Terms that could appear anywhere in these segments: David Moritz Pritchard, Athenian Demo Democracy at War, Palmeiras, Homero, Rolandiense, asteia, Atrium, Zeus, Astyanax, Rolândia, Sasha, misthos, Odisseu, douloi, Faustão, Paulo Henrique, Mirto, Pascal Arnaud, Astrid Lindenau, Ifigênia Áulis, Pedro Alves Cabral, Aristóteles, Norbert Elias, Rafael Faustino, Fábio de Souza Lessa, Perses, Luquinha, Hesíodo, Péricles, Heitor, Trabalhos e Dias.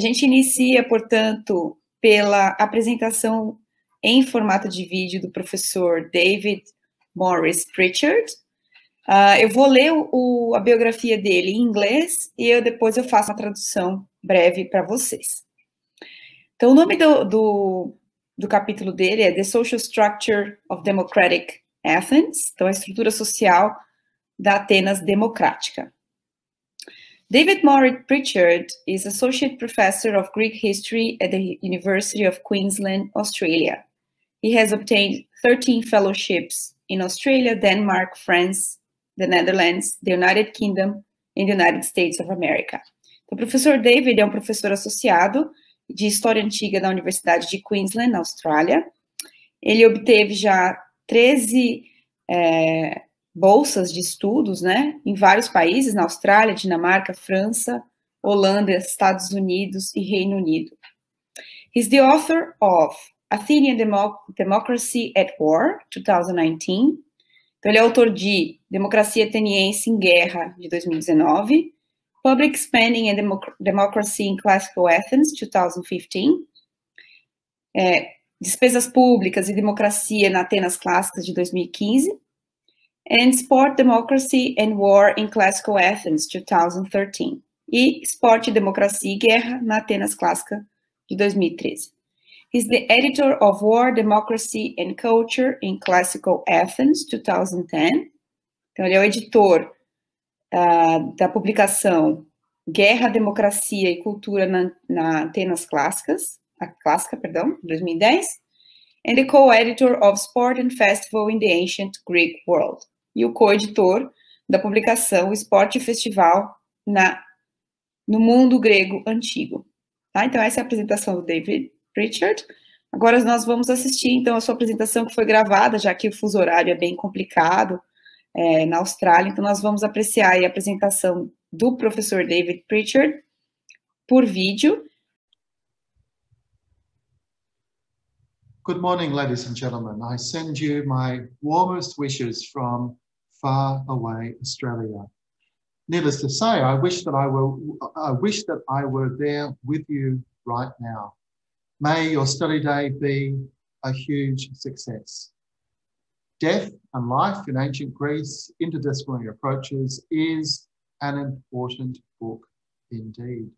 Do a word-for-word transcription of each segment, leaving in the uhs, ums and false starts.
A gente inicia, portanto, pela apresentação em formato de vídeo do professor David Morris Pritchard. Uh, eu vou ler o, a biografia dele em inglês e eu, depois eu faço uma tradução breve para vocês. Então, o nome do, do, do capítulo dele é The Social Structure of Democratic Athens, então a estrutura social da Atenas democrática. David Moritz Pritchard is Associate Professor of Greek History at the University of Queensland, Australia. He has obtained thirteen fellowships in Australia, Denmark, France, the Netherlands, the United Kingdom and the United States of America. O professor David é um professor associado de História Antiga da Universidade de Queensland, na Austrália. Ele obteve já treze é, bolsas de estudos, né, em vários países, na Austrália, Dinamarca, França, Holanda, Estados Unidos e Reino Unido. He's the author of Athenian Demo Democracy at War, twenty nineteen. Então, ele é autor de Democracia Ateniense em Guerra, de dois mil e dezenove, Public Spending and Democ Democracy in Classical Athens, twenty fifteen, é, Despesas Públicas e Democracia na Atenas Clássicas, de dois mil e quinze, and Sport, Democracy and War in Classical Athens, twenty thirteen, e Esporte, Democracia e Guerra na Atenas Clássica, de dois mil e treze. He's the editor of War, Democracy and Culture in Classical Athens, twenty ten. Então, ele é o editor uh, da publicação Guerra, Democracia e Cultura na, na Atenas Clássicas, a Clássica, perdão, dois mil e dez, and the co-editor of Sport and Festival in the Ancient Greek World, e o co-editor da publicação Esporte e Festival na, no Mundo Grego Antigo. Tá? Então, essa é a apresentação do David Pritchard. Agora nós vamos assistir, então, a sua apresentação que foi gravada, já que o fuso horário é bem complicado é, na Austrália, então nós vamos apreciar aí a apresentação do professor David Pritchard por vídeo. Good morning, ladies and gentlemen. I send you my warmest wishes from far away Australia. Needless to say, I wish that I were, I wish that I were there with you right now. May your study day be a huge success. Death and life in ancient Greece, interdisciplinary approaches, is an important book indeed.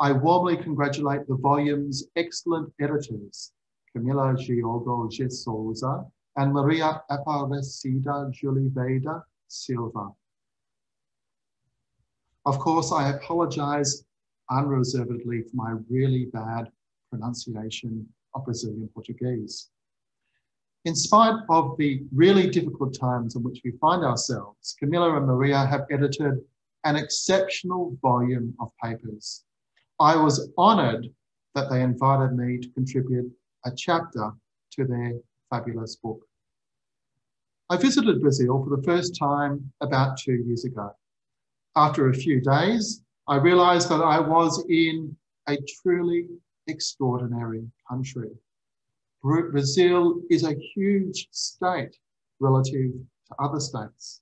I warmly congratulate the volume's excellent editors, Camila Alves Jourdan and Maria Aparecida Oliveira Silva. Of course, I apologize unreservedly for my really bad pronunciation of Brazilian Portuguese. In spite of the really difficult times in which we find ourselves, Camila and Maria have edited an exceptional volume of papers. I was honored that they invited me to contribute a chapter to their fabulous book. I visited Brazil for the first time about two years ago. After a few days, I realized that I was in a truly extraordinary country. Brazil is a huge state relative to other states.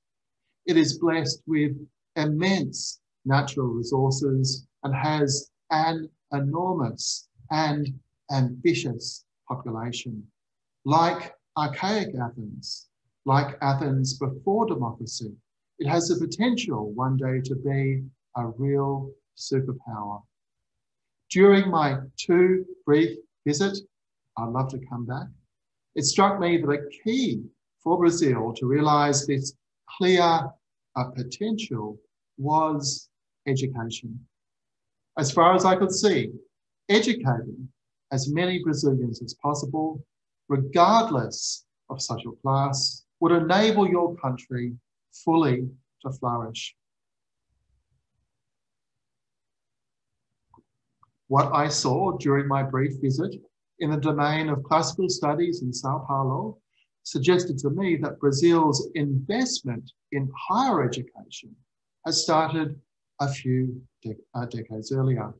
It is blessed with immense natural resources and has an enormous and ambitious population. Like archaic Athens, like Athens before democracy, it has the potential one day to be a real superpower. During my two brief visit, I'd love to come back, it struck me that a key for Brazil to realize this clear potential was education. As far as I could see, educating as many Brazilians as possible, regardless of social class, would enable your country fully to flourish. What I saw during my brief visit in the domain of classical studies in Sao Paulo suggested to me that Brazil's investment in higher education has started a few dec uh, decades earlier.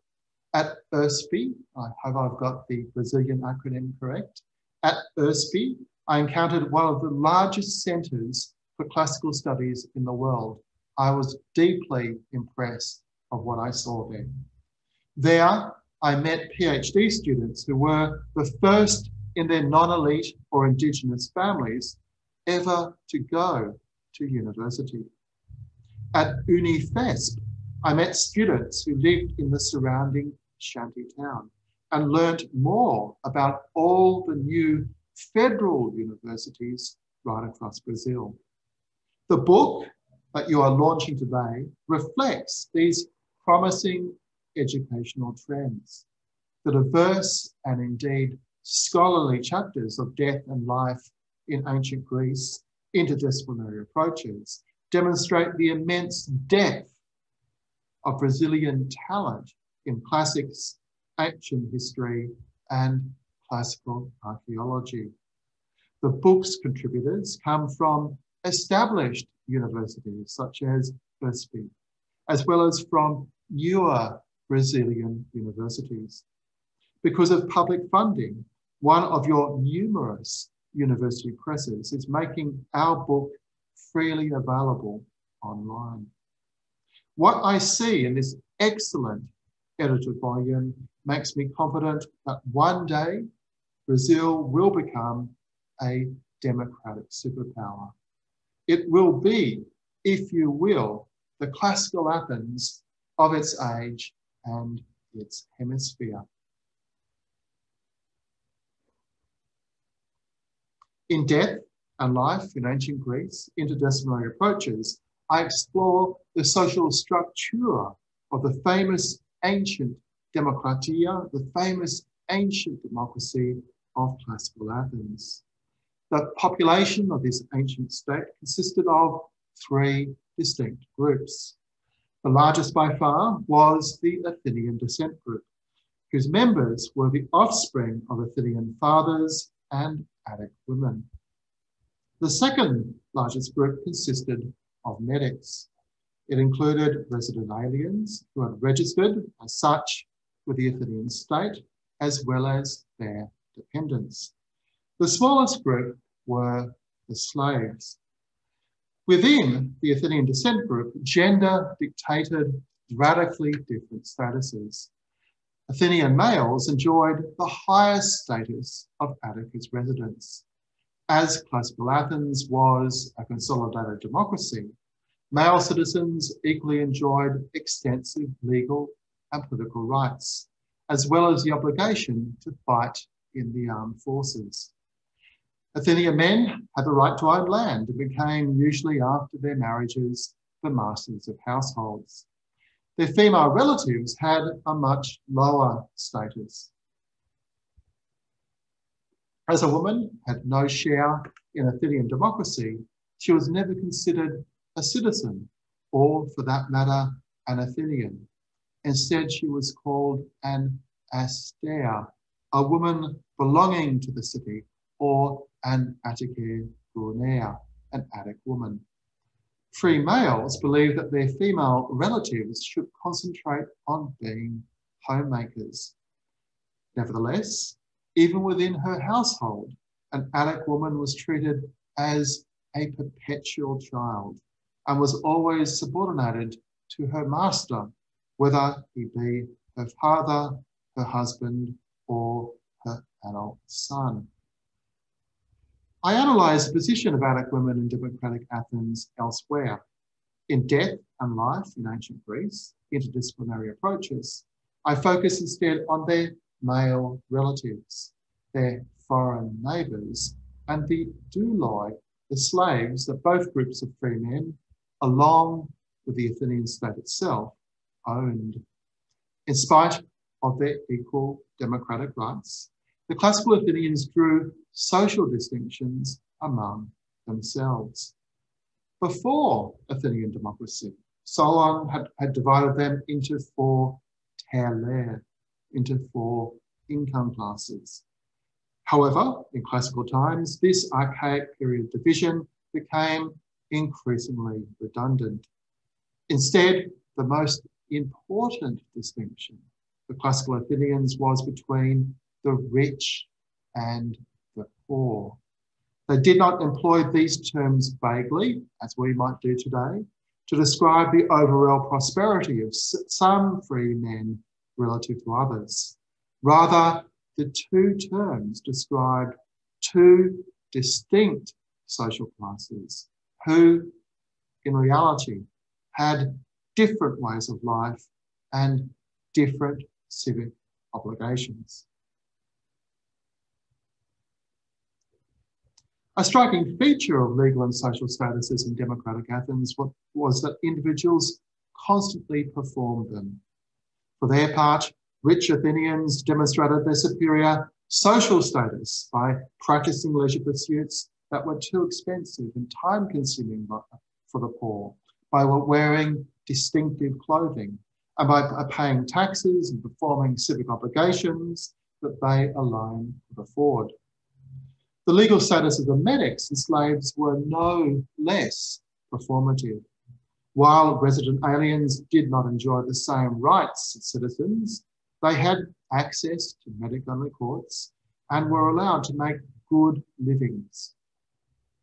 At U F R J, I hope I've got the Brazilian acronym correct. At U F R J, I encountered one of the largest centers for classical studies in the world. I was deeply impressed of what I saw there. There, I met PhD students who were the first in their non-elite or indigenous families ever to go to university. At UNIFESP, I met students who lived in the surrounding shanty town and learned more about all the new federal universities right across Brazil. The book that you are launching today reflects these promising educational trends. The diverse and indeed scholarly chapters of death and life in ancient Greece, interdisciplinary approaches, demonstrate the immense depth of Brazilian talent in classics, ancient history, and classical archaeology. The book's contributors come from established universities such as U F R J, as well as from newer Brazilian universities. Because of public funding, one of your numerous university presses is making our book freely available online. What I see in this excellent edited volume makes me confident that one day Brazil will become a democratic superpower. It will be, if you will, the classical Athens of its age and its hemisphere. In Death and Life in Ancient Greece, Interdisciplinary Approaches, I explore the social structure of the famous ancient Demokratia, the famous ancient democracy of classical Athens. The population of this ancient state consisted of three distinct groups. The largest by far was the Athenian descent group, whose members were the offspring of Athenian fathers and Attic women. The second largest group consisted of medics. It included resident aliens who had registered as such with the Athenian state, as well as their dependents. The smallest group were the slaves. Within the Athenian descent group, gender dictated radically different statuses. Athenian males enjoyed the highest status of Attica's residents. As classical Athens was a consolidated democracy, male citizens equally enjoyed extensive legal and political rights, as well as the obligation to fight in the armed forces. Athenian men had the right to own land and became, usually after their marriages, the masters of households. Their female relatives had a much lower status. As a woman had no share in Athenian democracy, she was never considered a citizen, or for that matter, an Athenian. Instead, she was called an asteia, a woman belonging to the city, or an Attica Brunea, an Attic woman. Free males believed that their female relatives should concentrate on being homemakers. Nevertheless, even within her household, an Attic woman was treated as a perpetual child and was always subordinated to her master, whether he be her father, her husband, or her adult son. I analyse the position of Attic women in democratic Athens elsewhere. In Death and Life in Ancient Greece, Interdisciplinary Approaches, I focus instead on their male relatives, their foreign neighbours, and the douloi, the slaves that both groups of free men, along with the Athenian state itself, owned. In spite of their equal democratic rights, the classical Athenians drew social distinctions among themselves. Before Athenian democracy, Solon had, had divided them into four telae, into four income classes. However, in classical times, this archaic period division became increasingly redundant. Instead, the most important distinction for classical Athenians was between the rich and the poor. They did not employ these terms vaguely, as we might do today, to describe the overall prosperity of some free men relative to others. Rather, the two terms describe two distinct social classes who, in reality, had different ways of life and different civic obligations. A striking feature of legal and social statuses in democratic Athens was that individuals constantly performed them. For their part, rich Athenians demonstrated their superior social status by practicing leisure pursuits that were too expensive and time-consuming for the poor, by wearing distinctive clothing, and by paying taxes and performing civic obligations that they alone could afford. The legal status of the metics and slaves were no less performative. While resident aliens did not enjoy the same rights as citizens, they had access to metic-only courts and were allowed to make good livings.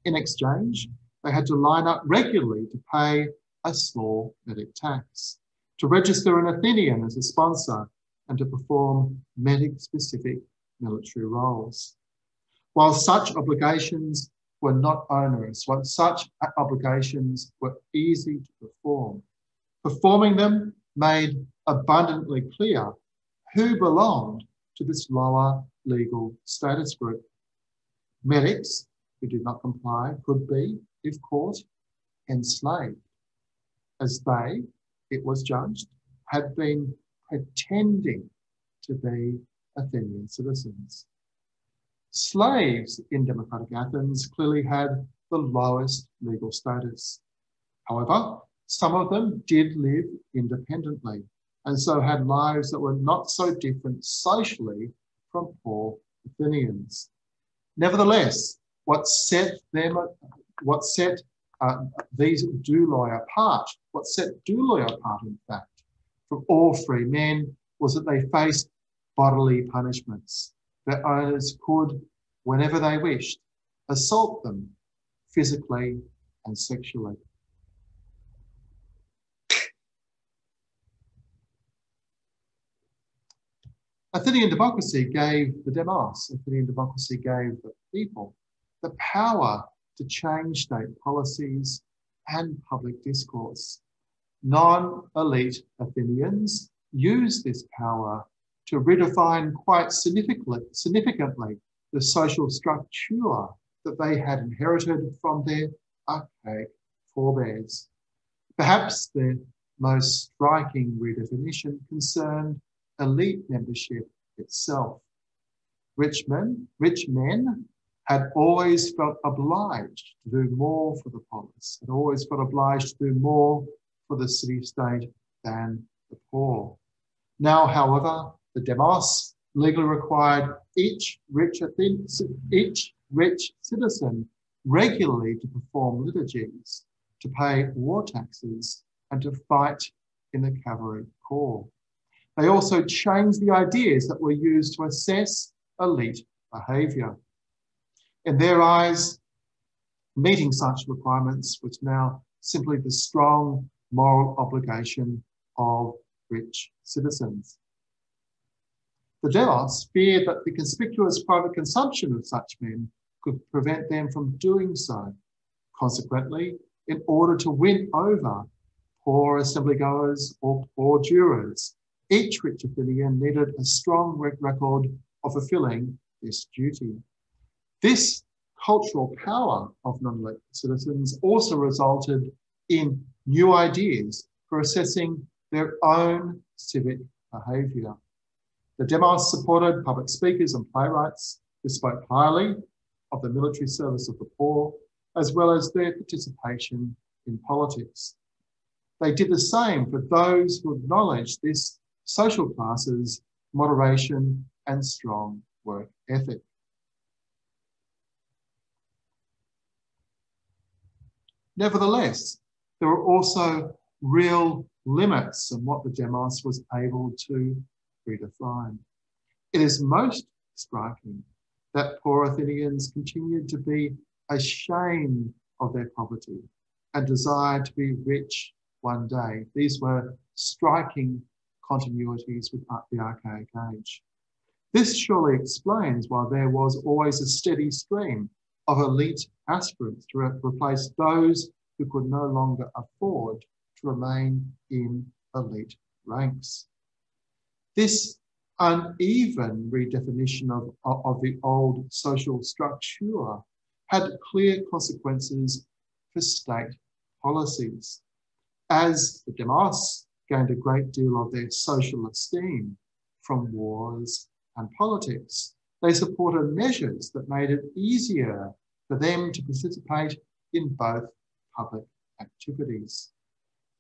In exchange, they had to line up regularly to pay a small metic tax, to register an Athenian as a sponsor, and to perform metic-specific military roles. While such obligations were not onerous, while such obligations were easy to perform, performing them made abundantly clear who belonged to this lower legal status group. Metics who did not comply could be, if caught, enslaved, as they, it was judged, had been pretending to be Athenian citizens. Slaves in democratic Athens clearly had the lowest legal status. However, some of them did live independently and so had lives that were not so different socially from poor Athenians. Nevertheless, what set them, what set uh, these douloi apart, what set douloi apart, in fact, from all free men was that they faced bodily punishments. Their owners could, whenever they wished, assault them physically and sexually. Athenian democracy gave the demos, Athenian democracy gave the people the power to change state policies and public discourse. Non-elite Athenians used this power to redefine quite significantly, significantly the social structure that they had inherited from their archaic forebears. Perhaps the most striking redefinition concerned elite membership itself. Rich men, rich men had always felt obliged to do more for the polis, had always felt obliged to do more for the city-state than the poor. Now, however, the demos legally required each rich, each rich citizen regularly to perform liturgies, to pay war taxes, and to fight in the cavalry corps. They also changed the ideas that were used to assess elite behaviour. In their eyes, meeting such requirements was now simply the strong moral obligation of rich citizens. The demos feared that the conspicuous private consumption of such men could prevent them from doing so. Consequently, in order to win over poor assemblygoers or poor jurors, each rich Athenian needed a strong record of fulfilling this duty. This cultural power of non-elite citizens also resulted in new ideas for assessing their own civic behaviour. The demos supported public speakers and playwrights who spoke highly of the military service of the poor, as well as their participation in politics. They did the same for those who acknowledged this social class's moderation and strong work ethic. Nevertheless, there were also real limits in what the demos was able to redefined. It is most striking that poor Athenians continued to be ashamed of their poverty and desired to be rich one day. These were striking continuities with the Archaic Age. This surely explains why there was always a steady stream of elite aspirants to replace those who could no longer afford to remain in elite ranks. This uneven redefinition of, of, of the old social structure had clear consequences for state policies. As the demos gained a great deal of their social esteem from wars and politics, they supported measures that made it easier for them to participate in both public activities.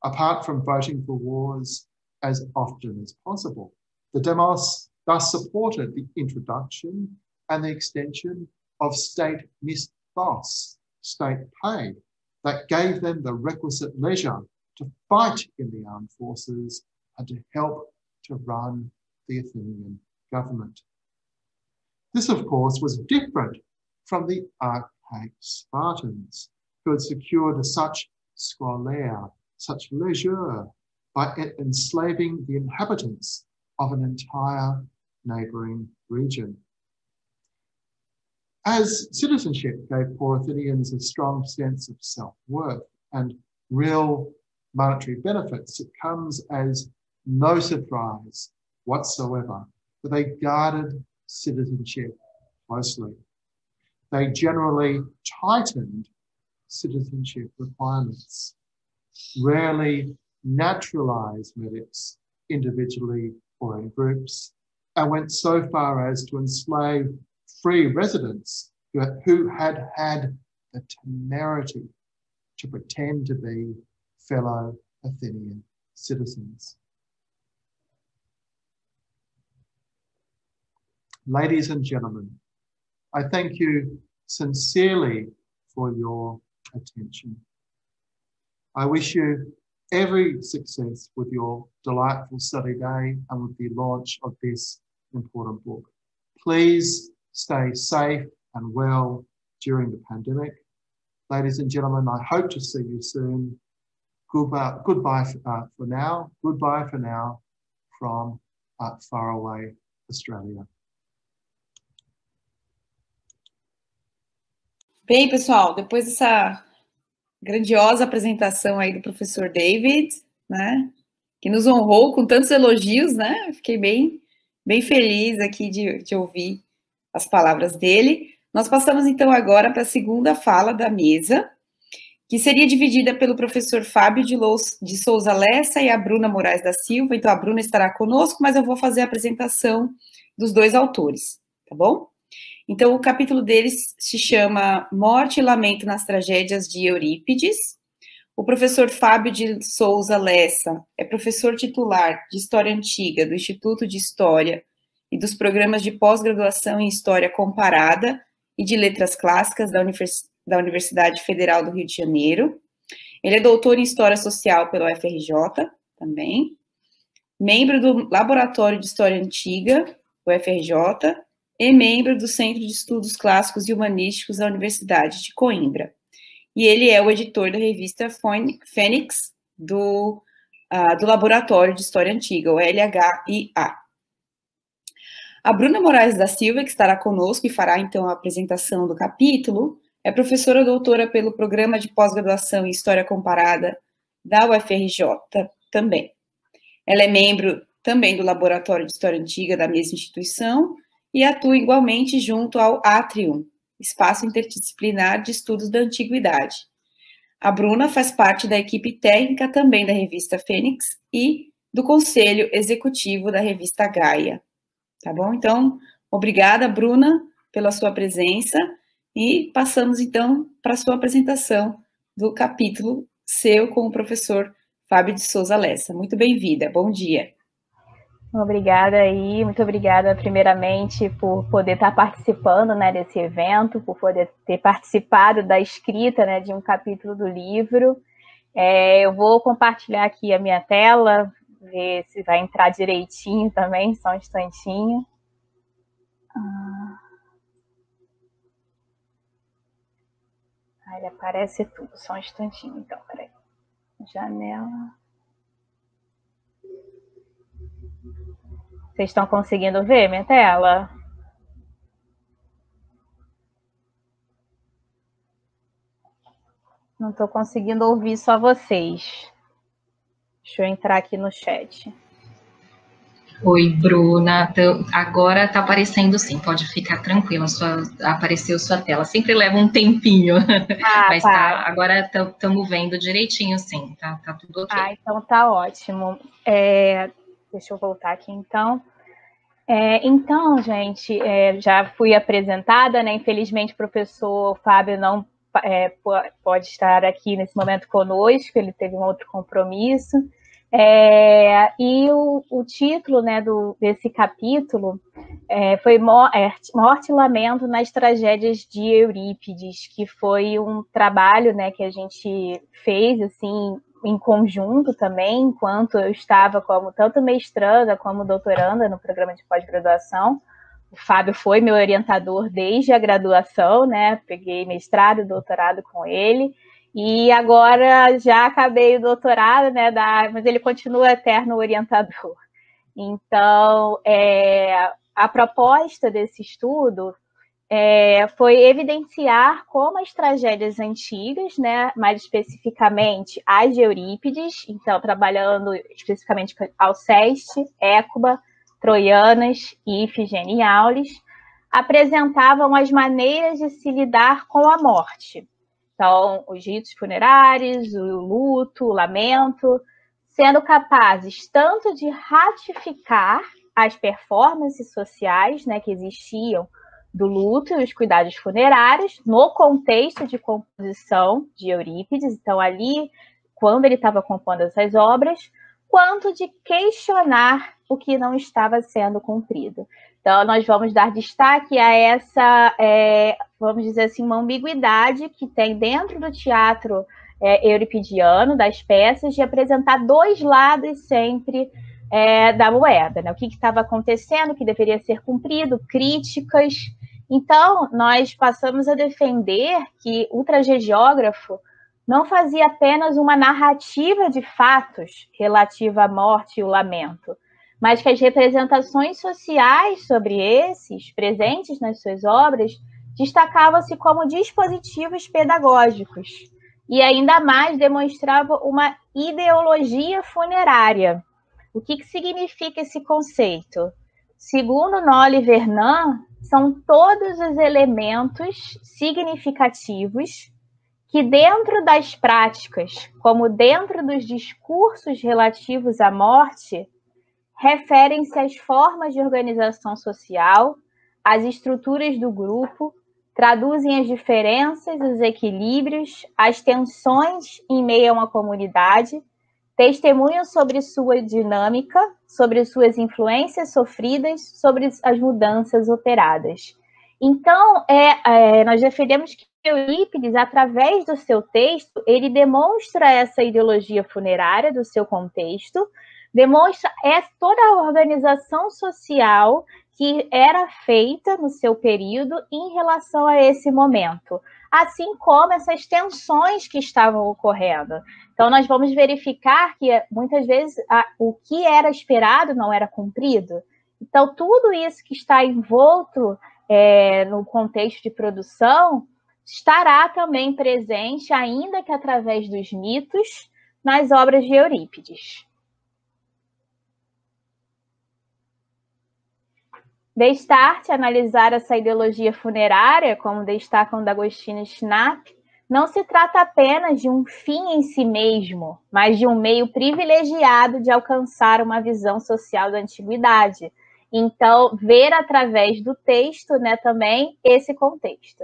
Apart from voting for wars as often as possible, the demos thus supported the introduction and the extension of state misthos, state pay, that gave them the requisite leisure to fight in the armed forces and to help to run the Athenian government. This, of course, was different from the archaic Spartans, who had secured such scolaire, such leisure, by enslaving the inhabitants of an entire neighbouring region. As citizenship gave poor Athenians a strong sense of self-worth and real monetary benefits, it comes as no surprise whatsoever that they guarded citizenship closely. They generally tightened citizenship requirements, rarely naturalised medics individually or in groups, and went so far as to enslave free residents who had had the temerity to pretend to be fellow Athenian citizens. Ladies and gentlemen, I thank you sincerely for your attention. I wish you every success with your delightful study day and with the launch of this important book. Please stay safe and well during the pandemic. Ladies and gentlemen, I hope to see you soon. Goodbye, goodbye for, uh, for now. Goodbye for now from uh, faraway Australia. Bem, pessoal, depois dessa grandiosa apresentação aí do professor David, né, que nos honrou com tantos elogios, né, fiquei bem, bem feliz aqui de, de ouvir as palavras dele. Nós passamos, então, agora para a segunda fala da mesa, que seria dividida pelo professor Fábio de Souza Lessa e a Bruna Moraes da Silva. Então, a Bruna estará conosco, mas eu vou fazer a apresentação dos dois autores, tá bom? Então, o capítulo deles se chama Morte e Lamento nas Tragédias de Eurípides. O professor Fábio de Souza Lessa é professor titular de História Antiga do Instituto de História e dos Programas de Pós-Graduação em História Comparada e de Letras Clássicas da Universidade da Universidade Federal do Rio de Janeiro. Ele é doutor em História Social pela U F R J, também. Membro do Laboratório de História Antiga, U F R J, e membro do Centro de Estudos Clássicos e Humanísticos da Universidade de Coimbra. E ele é o editor da Revista Fênix, do, uh, do Laboratório de História Antiga, o L H I A. A Bruna Moraes da Silva, que estará conosco e fará, então, a apresentação do capítulo, é professora doutora pelo Programa de Pós-Graduação em História Comparada da U F R J também. Ela é membro também do Laboratório de História Antiga da mesma instituição e atua igualmente junto ao Atrium, Espaço Interdisciplinar de Estudos da Antiguidade. A Bruna faz parte da equipe técnica também da Revista Fênix e do Conselho Executivo da Revista Gaia. Tá bom? Então, obrigada, Bruna, pela sua presença. E passamos, então, para a sua apresentação do capítulo seu com o professor Fábio de Souza Lessa. Muito bem-vinda, bom dia. Obrigada aí, muito obrigada, primeiramente, por poder estar participando, né, desse evento, por poder ter participado da escrita, né, de um capítulo do livro. É, eu vou compartilhar aqui a minha tela, ver se vai entrar direitinho também, só um instantinho. Ah... Ah, ele aparece tudo, só um instantinho, então, peraí. Janela. Vocês estão conseguindo ver minha tela? Não estou conseguindo ouvir só vocês. Deixa eu entrar aqui no chat. Oi, Bruna. Agora está aparecendo sim, pode ficar tranquila. Sua, apareceu sua tela. Sempre leva um tempinho. Ah, mas tá, agora estamos vendo direitinho, sim. Tá, tá tudo ok. Ah, então tá ótimo. É, deixa eu voltar aqui, então. É, então, gente, é, já fui apresentada, né? Infelizmente, o professor Fábio não é, pode estar aqui nesse momento conosco. Ele teve um outro compromisso. É, e o, o título, né, do, desse capítulo é, foi Morte, Morte e Lamento nas Tragédias de Eurípides, que foi um trabalho, né, que a gente fez assim, em conjunto também, enquanto eu estava como tanto mestranda como doutoranda no programa de pós-graduação. O Fábio foi meu orientador desde a graduação, né, peguei mestrado e doutorado com ele. E agora já acabei o doutorado, né, da, mas ele continua eterno orientador. Então, é, a proposta desse estudo é, foi evidenciar como as tragédias antigas, né, mais especificamente as de Eurípides, então trabalhando especificamente com Alceste, Écuba, Troianas e Ifigênia Aulis, apresentavam as maneiras de se lidar com a morte. Então, os ritos funerários, o luto, o lamento, sendo capazes tanto de ratificar as performances sociais, né, que existiam do luto e os cuidados funerários no contexto de composição de Eurípides, então ali, quando ele estava compondo essas obras, quanto de questionar o que não estava sendo cumprido. Então, nós vamos dar destaque a essa, é, vamos dizer assim, uma ambiguidade que tem dentro do teatro é, euripidiano, das peças, de apresentar dois lados sempre é, da moeda, né? O que estava acontecendo, o que deveria ser cumprido, críticas. Então, nós passamos a defender que o tragediógrafo não fazia apenas uma narrativa de fatos relativa à morte e o lamento, mas que as representações sociais sobre esses, presentes nas suas obras, destacavam-se como dispositivos pedagógicos e ainda mais demonstravam uma ideologia funerária. O que, que significa esse conceito? Segundo Nolly Vernon, são todos os elementos significativos que dentro das práticas, como dentro dos discursos relativos à morte, referem-se às formas de organização social, às estruturas do grupo, traduzem as diferenças, os equilíbrios, as tensões em meio a uma comunidade, testemunham sobre sua dinâmica, sobre suas influências sofridas, sobre as mudanças operadas. Então, é, é, nós defendemos que Eurípides, através do seu texto, ele demonstra essa ideologia funerária do seu contexto, demonstra toda a organização social que era feita no seu período em relação a esse momento, assim como essas tensões que estavam ocorrendo. Então, nós vamos verificar que, muitas vezes, a, o que era esperado não era cumprido. Então, tudo isso que está envolto é, no contexto de produção estará também presente, ainda que através dos mitos, nas obras de Eurípides. Destarte, analisar essa ideologia funerária, como destacam D'Agostino e Schnapp, não se trata apenas de um fim em si mesmo, mas de um meio privilegiado de alcançar uma visão social da antiguidade. Então, ver através do texto, né, também esse contexto.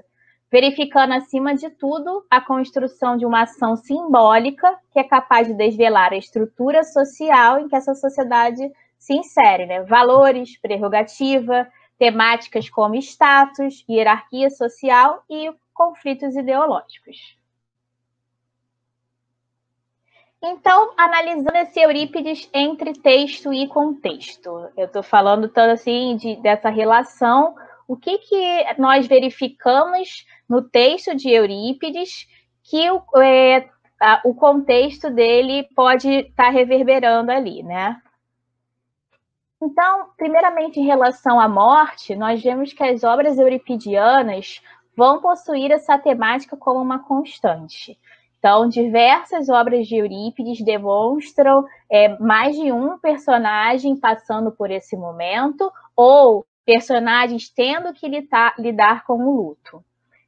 Verificando, acima de tudo, a construção de uma ação simbólica que é capaz de desvelar a estrutura social em que essa sociedade se insere, né? Valores, prerrogativa, temáticas como status, hierarquia social e conflitos ideológicos. Então, analisando esse Eurípides entre texto e contexto, eu estou falando tanto assim de, dessa relação, o que, que nós verificamos no texto de Eurípides que o, é, a, o contexto dele pode estar reverberando ali, né? Então, primeiramente, em relação à morte, nós vemos que as obras euripidianas vão possuir essa temática como uma constante. Então, diversas obras de Eurípides demonstram é, mais de um personagem passando por esse momento, ou personagens tendo que lidar, lidar com o luto.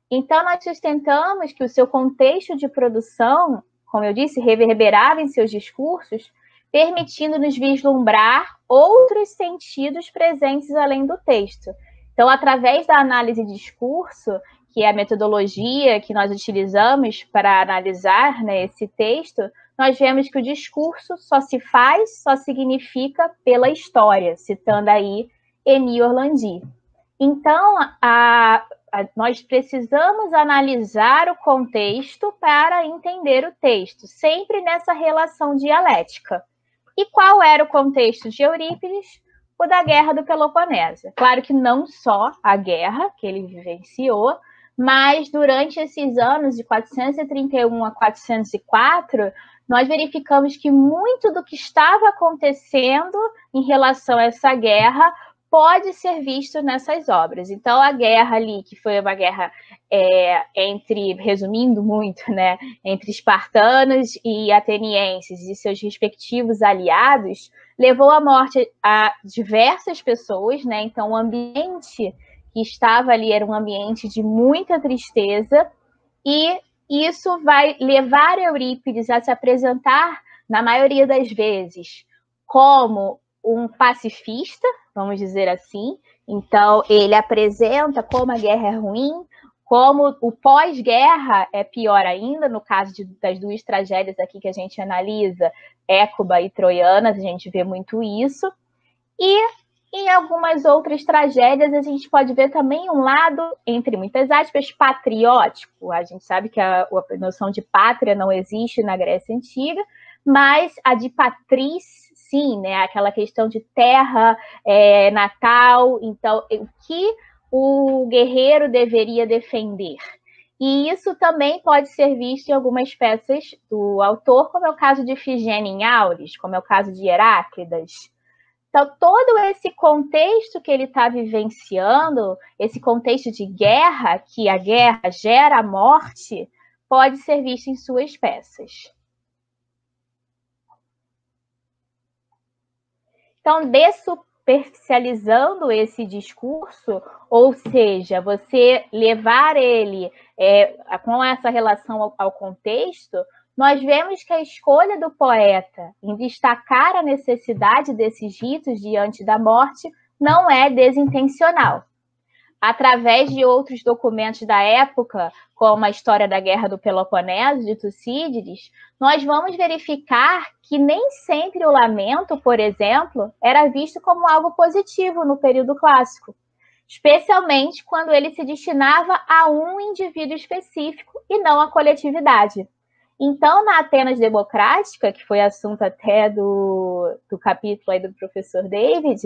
Então, nós sustentamos que o seu contexto de produção, como eu disse, reverberava em seus discursos, permitindo-nos vislumbrar outros sentidos presentes além do texto. Então, através da análise de discurso, que é a metodologia que nós utilizamos para analisar, né, esse texto, nós vemos que o discurso só se faz, só significa pela história, citando aí Émile Orlandi. Então, a, a, nós precisamos analisar o contexto para entender o texto, sempre nessa relação dialética. E qual era o contexto de Eurípides? O da Guerra do Peloponeso. Claro que não só a guerra que ele vivenciou, mas durante esses anos de quatrocentos e trinta e um a quatrocentos e quatro, nós verificamos que muito do que estava acontecendo em relação a essa guerra pode ser visto nessas obras. Então, a guerra ali, que foi uma guerra é, entre, resumindo muito, né, entre espartanos e atenienses e seus respectivos aliados, levou à morte a diversas pessoas, né? Então, o ambiente que estava ali era um ambiente de muita tristeza, e isso vai levar Eurípides a se apresentar, na maioria das vezes, como um pacifista, vamos dizer assim. Então, ele apresenta como a guerra é ruim, como o pós-guerra é pior ainda, no caso de, das duas tragédias aqui que a gente analisa, Écuba e Troianas, a gente vê muito isso. E em algumas outras tragédias, a gente pode ver também um lado, entre muitas aspas, patriótico. A gente sabe que a, a noção de pátria não existe na Grécia Antiga, mas a de patris, sim, né? Aquela questão de terra, é, natal, então, o que o guerreiro deveria defender. E isso também pode ser visto em algumas peças do autor, como é o caso de Ifigênia Aulis, como é o caso de Heráclidas. Então, todo esse contexto que ele está vivenciando, esse contexto de guerra, que a guerra gera a morte, pode ser visto em suas peças. Então, dessuperficializando esse discurso, ou seja, você levar ele é, com essa relação ao, ao contexto, nós vemos que a escolha do poeta em destacar a necessidade desses ritos diante da morte não é desintencional. Através de outros documentos da época, como a História da Guerra do Peloponeso, de Tucídides, nós vamos verificar que nem sempre o lamento, por exemplo, era visto como algo positivo no período clássico, especialmente quando ele se destinava a um indivíduo específico e não à coletividade. Então, na Atenas Democrática, que foi assunto até do, do capítulo aí do professor David,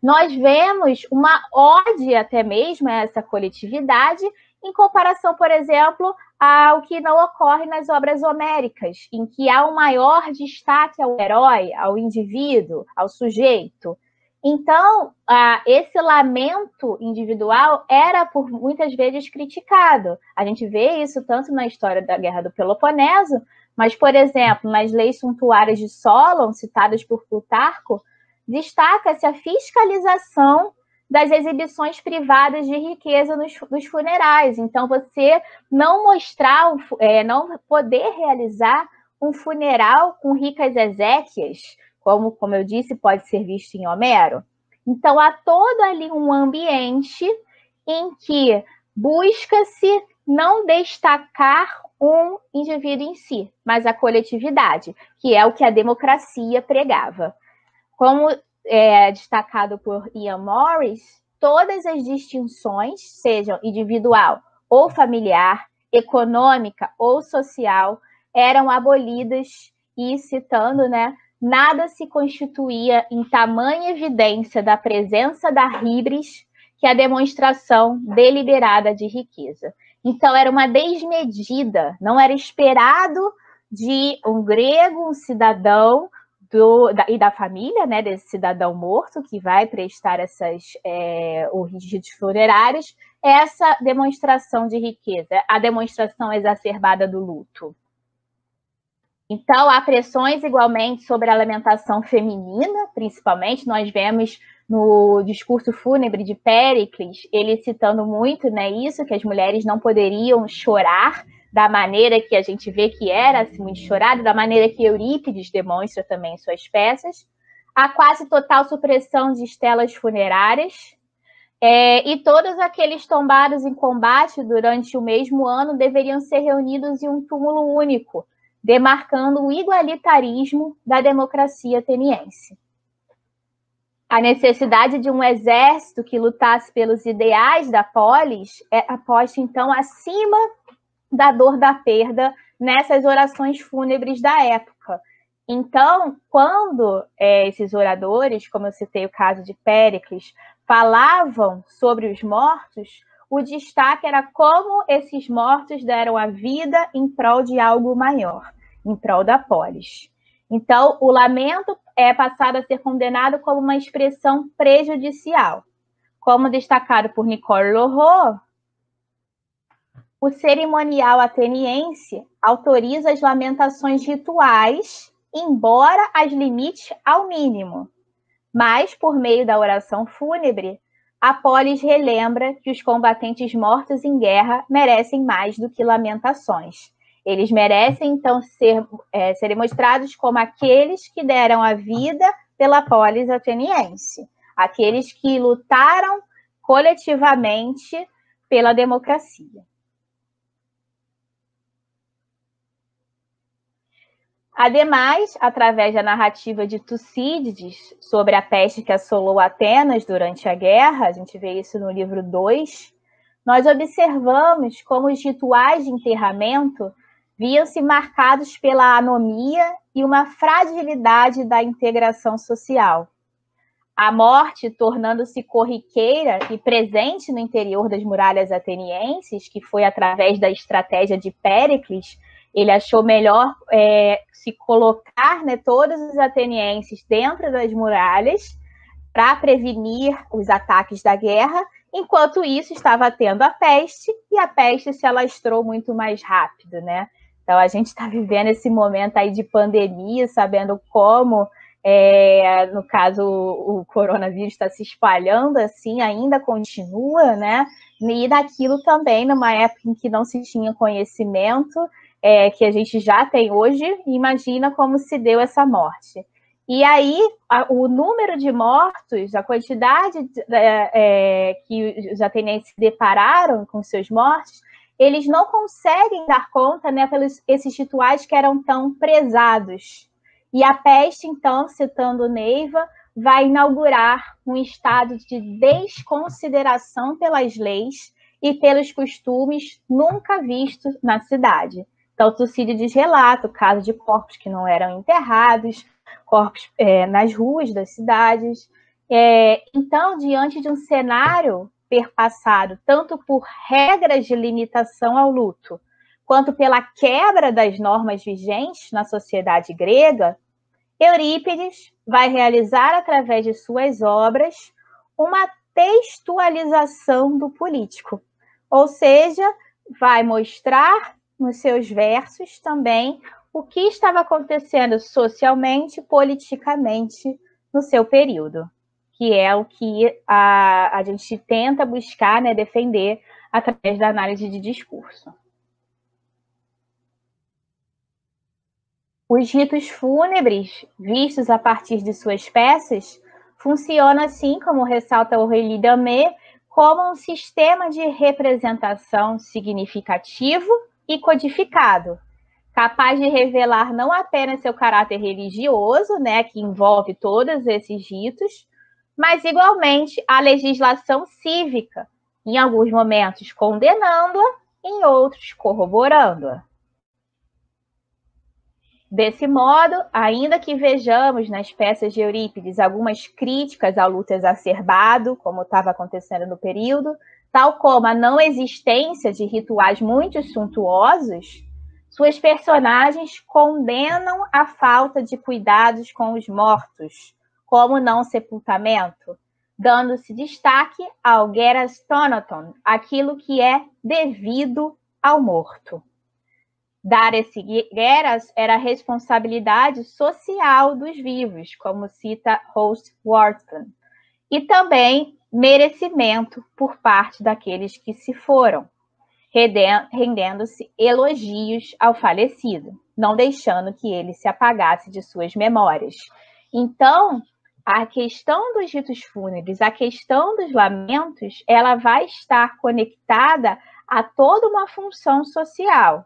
nós vemos uma ode até mesmo a essa coletividade em comparação, por exemplo, ao que não ocorre nas obras homéricas, em que há um maior destaque ao herói, ao indivíduo, ao sujeito. Então, esse lamento individual era, por muitas vezes, criticado. A gente vê isso tanto na história da Guerra do Peloponeso, mas, por exemplo, nas leis suntuárias de Solon, citadas por Plutarco, destaca-se a fiscalização das exibições privadas de riqueza nos, nos funerais. Então, você não mostrar, é, não poder realizar um funeral com ricas exéquias, Como, como eu disse, pode ser visto em Homero. Então, há todo ali um ambiente em que busca-se não destacar um indivíduo em si, mas a coletividade, que é o que a democracia pregava. Como é destacado por Ian Morris, todas as distinções, sejam individual ou familiar, econômica ou social, eram abolidas e, citando, né, nada se constituía em tamanha evidência da presença da híbris que a demonstração deliberada de riqueza. Então, era uma desmedida, não era esperado de um grego, um cidadão do, da, e da família, né, desse cidadão morto que vai prestar essas é, orgias funerárias, essa demonstração de riqueza, a demonstração exacerbada do luto. Então, há pressões igualmente sobre a alimentação feminina, principalmente. Nós vemos no discurso fúnebre de Péricles, ele citando muito, né, isso, que as mulheres não poderiam chorar da maneira que a gente vê que era, assim, muito chorado, da maneira que Eurípides demonstra também em suas peças. A quase total supressão de estelas funerárias. É, e todos aqueles tombados em combate durante o mesmo ano deveriam ser reunidos em um túmulo único, demarcando o igualitarismo da democracia ateniense. A necessidade de um exército que lutasse pelos ideais da polis é aposta, então, acima da dor da perda nessas orações fúnebres da época. Então, quando é, esses oradores, como eu citei o caso de Péricles, falavam sobre os mortos, o destaque era como esses mortos deram a vida em prol de algo maior, em prol da polis. Então, o lamento é passado a ser condenado como uma expressão prejudicial. Como destacado por Nicole Leroux, o cerimonial ateniense autoriza as lamentações rituais, embora as limite ao mínimo. Mas, por meio da oração fúnebre, a polis relembra que os combatentes mortos em guerra merecem mais do que lamentações. Eles merecem, então, ser, é, serem mostrados como aqueles que deram a vida pela polis ateniense, aqueles que lutaram coletivamente pela democracia. Ademais, através da narrativa de Tucídides sobre a peste que assolou Atenas durante a guerra, a gente vê isso no livro dois, nós observamos como os rituais de enterramento viam-se marcados pela anomia e uma fragilidade da integração social. A morte, tornando-se corriqueira e presente no interior das muralhas atenienses, que foi através da estratégia de Péricles, ele achou melhor é, se colocar, né, todos os atenienses dentro das muralhas para prevenir os ataques da guerra. Enquanto isso, estava tendo a peste, e a peste se alastrou muito mais rápido, né? Então, a gente está vivendo esse momento aí de pandemia, sabendo como, é, no caso, o coronavírus está se espalhando, assim, ainda continua, né? E daquilo também, numa época em que não se tinha conhecimento, É, que a gente já tem hoje, imagina como se deu essa morte. E aí, a, o número de mortos, a quantidade de, é, é, que os atenienses se depararam com seus mortos, eles não conseguem dar conta, né, pelos esses rituais que eram tão prezados. E a peste, então, citando Neiva, vai inaugurar um estado de desconsideração pelas leis e pelos costumes nunca visto na cidade. Então, Tucídides relata o caso de corpos que não eram enterrados, corpos é, nas ruas das cidades. É, então, diante de um cenário perpassado tanto por regras de limitação ao luto, quanto pela quebra das normas vigentes na sociedade grega, Eurípides vai realizar, através de suas obras, uma textualização do político. Ou seja, vai mostrar nos seus versos também o que estava acontecendo socialmente, politicamente no seu período, que é o que a, a gente tenta buscar, né, defender através da análise de discurso. Os ritos fúnebres, vistos a partir de suas peças, funcionam assim, como ressalta Aurélie Damet, como um sistema de representação significativo e codificado, capaz de revelar não apenas seu caráter religioso, né, que envolve todos esses ritos, mas igualmente a legislação cívica, em alguns momentos condenando-a, em outros corroborando-a. Desse modo, ainda que vejamos nas peças de Eurípides algumas críticas ao luto exacerbado, como estava acontecendo no período, tal como a não existência de rituais muito suntuosos, Suas personagens condenam a falta de cuidados com os mortos, como não sepultamento, dando-se destaque ao gerastonoton, aquilo que é devido ao morto. Dar esse geras era a responsabilidade social dos vivos, como cita Host Wharton, e também merecimento por parte daqueles que se foram, rendendo-se elogios ao falecido, não deixando que ele se apagasse de suas memórias. Então, a questão dos ritos fúnebres, a questão dos lamentos, ela vai estar conectada a toda uma função social.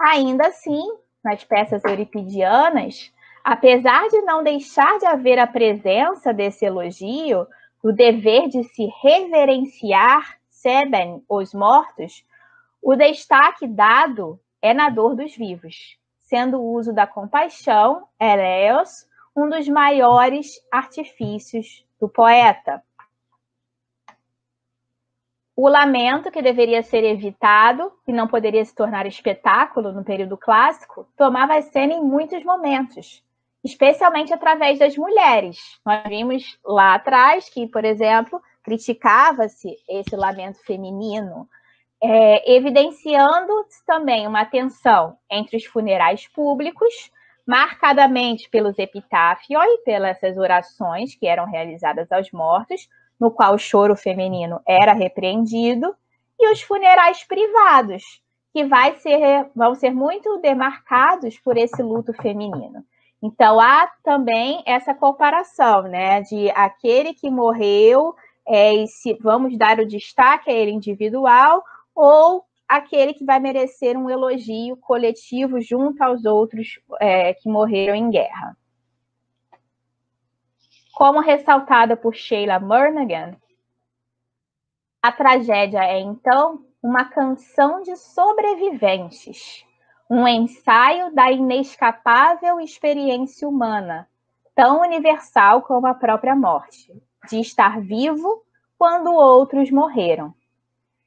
Ainda assim, nas peças euripidianas, apesar de não deixar de haver a presença desse elogio, o dever de se reverenciar Seben, os mortos, o destaque dado é na dor dos vivos, sendo o uso da compaixão, eleios, um dos maiores artifícios do poeta. O lamento, que deveria ser evitado e não poderia se tornar espetáculo no período clássico, tomava cena em muitos momentos, especialmente através das mulheres. Nós vimos lá atrás que, por exemplo, criticava-se esse lamento feminino, é, evidenciando também uma tensão entre os funerais públicos, marcadamente pelos epitáfios e pelas orações que eram realizadas aos mortos, no qual o choro feminino era repreendido, e os funerais privados, que vai ser, vão ser muito demarcados por esse luto feminino. Então, há também essa comparação, né, de aquele que morreu... É, e se vamos dar o destaque a ele individual ou aquele que vai merecer um elogio coletivo junto aos outros é, que morreram em guerra. Como ressaltada por Sheila Murnaghan, a tragédia é, então, uma canção de sobreviventes, um ensaio da inescapável experiência humana, tão universal como a própria morte, de estar vivo quando outros morreram.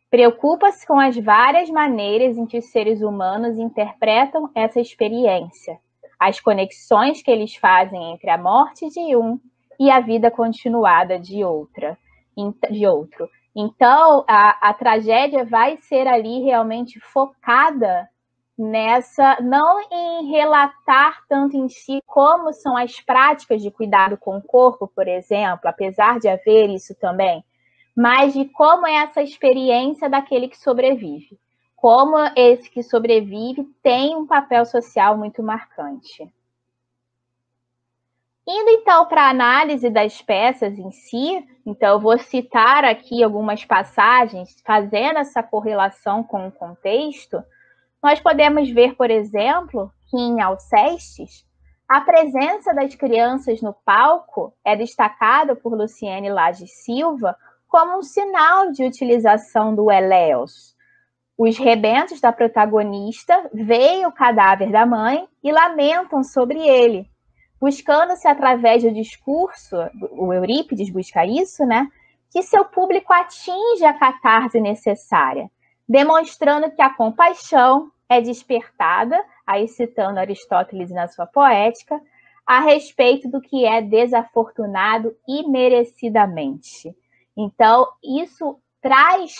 Preocupa-se com as várias maneiras em que os seres humanos interpretam essa experiência, as conexões que eles fazem entre a morte de um e a vida continuada de, outra, de outro. Então, a, a tragédia vai ser ali realmente focada nessa, não em relatar tanto em si como são as práticas de cuidado com o corpo, por exemplo, apesar de haver isso também, mas de como é essa experiência daquele que sobrevive, como esse que sobrevive tem um papel social muito marcante. Indo então para a análise das peças em si, então eu vou citar aqui algumas passagens fazendo essa correlação com o contexto. Nós podemos ver, por exemplo, que em Alcestes, a presença das crianças no palco é destacada por Luciene Lages Silva como um sinal de utilização do eleos. Os rebentos da protagonista veem o cadáver da mãe e lamentam sobre ele, buscando-se através do discurso, o Eurípides busca isso, né, que seu público atinja a catarse necessária, demonstrando que a compaixão é despertada, aí citando Aristóteles na sua Poética, a respeito do que é desafortunado imerecidamente. Então, isso traz,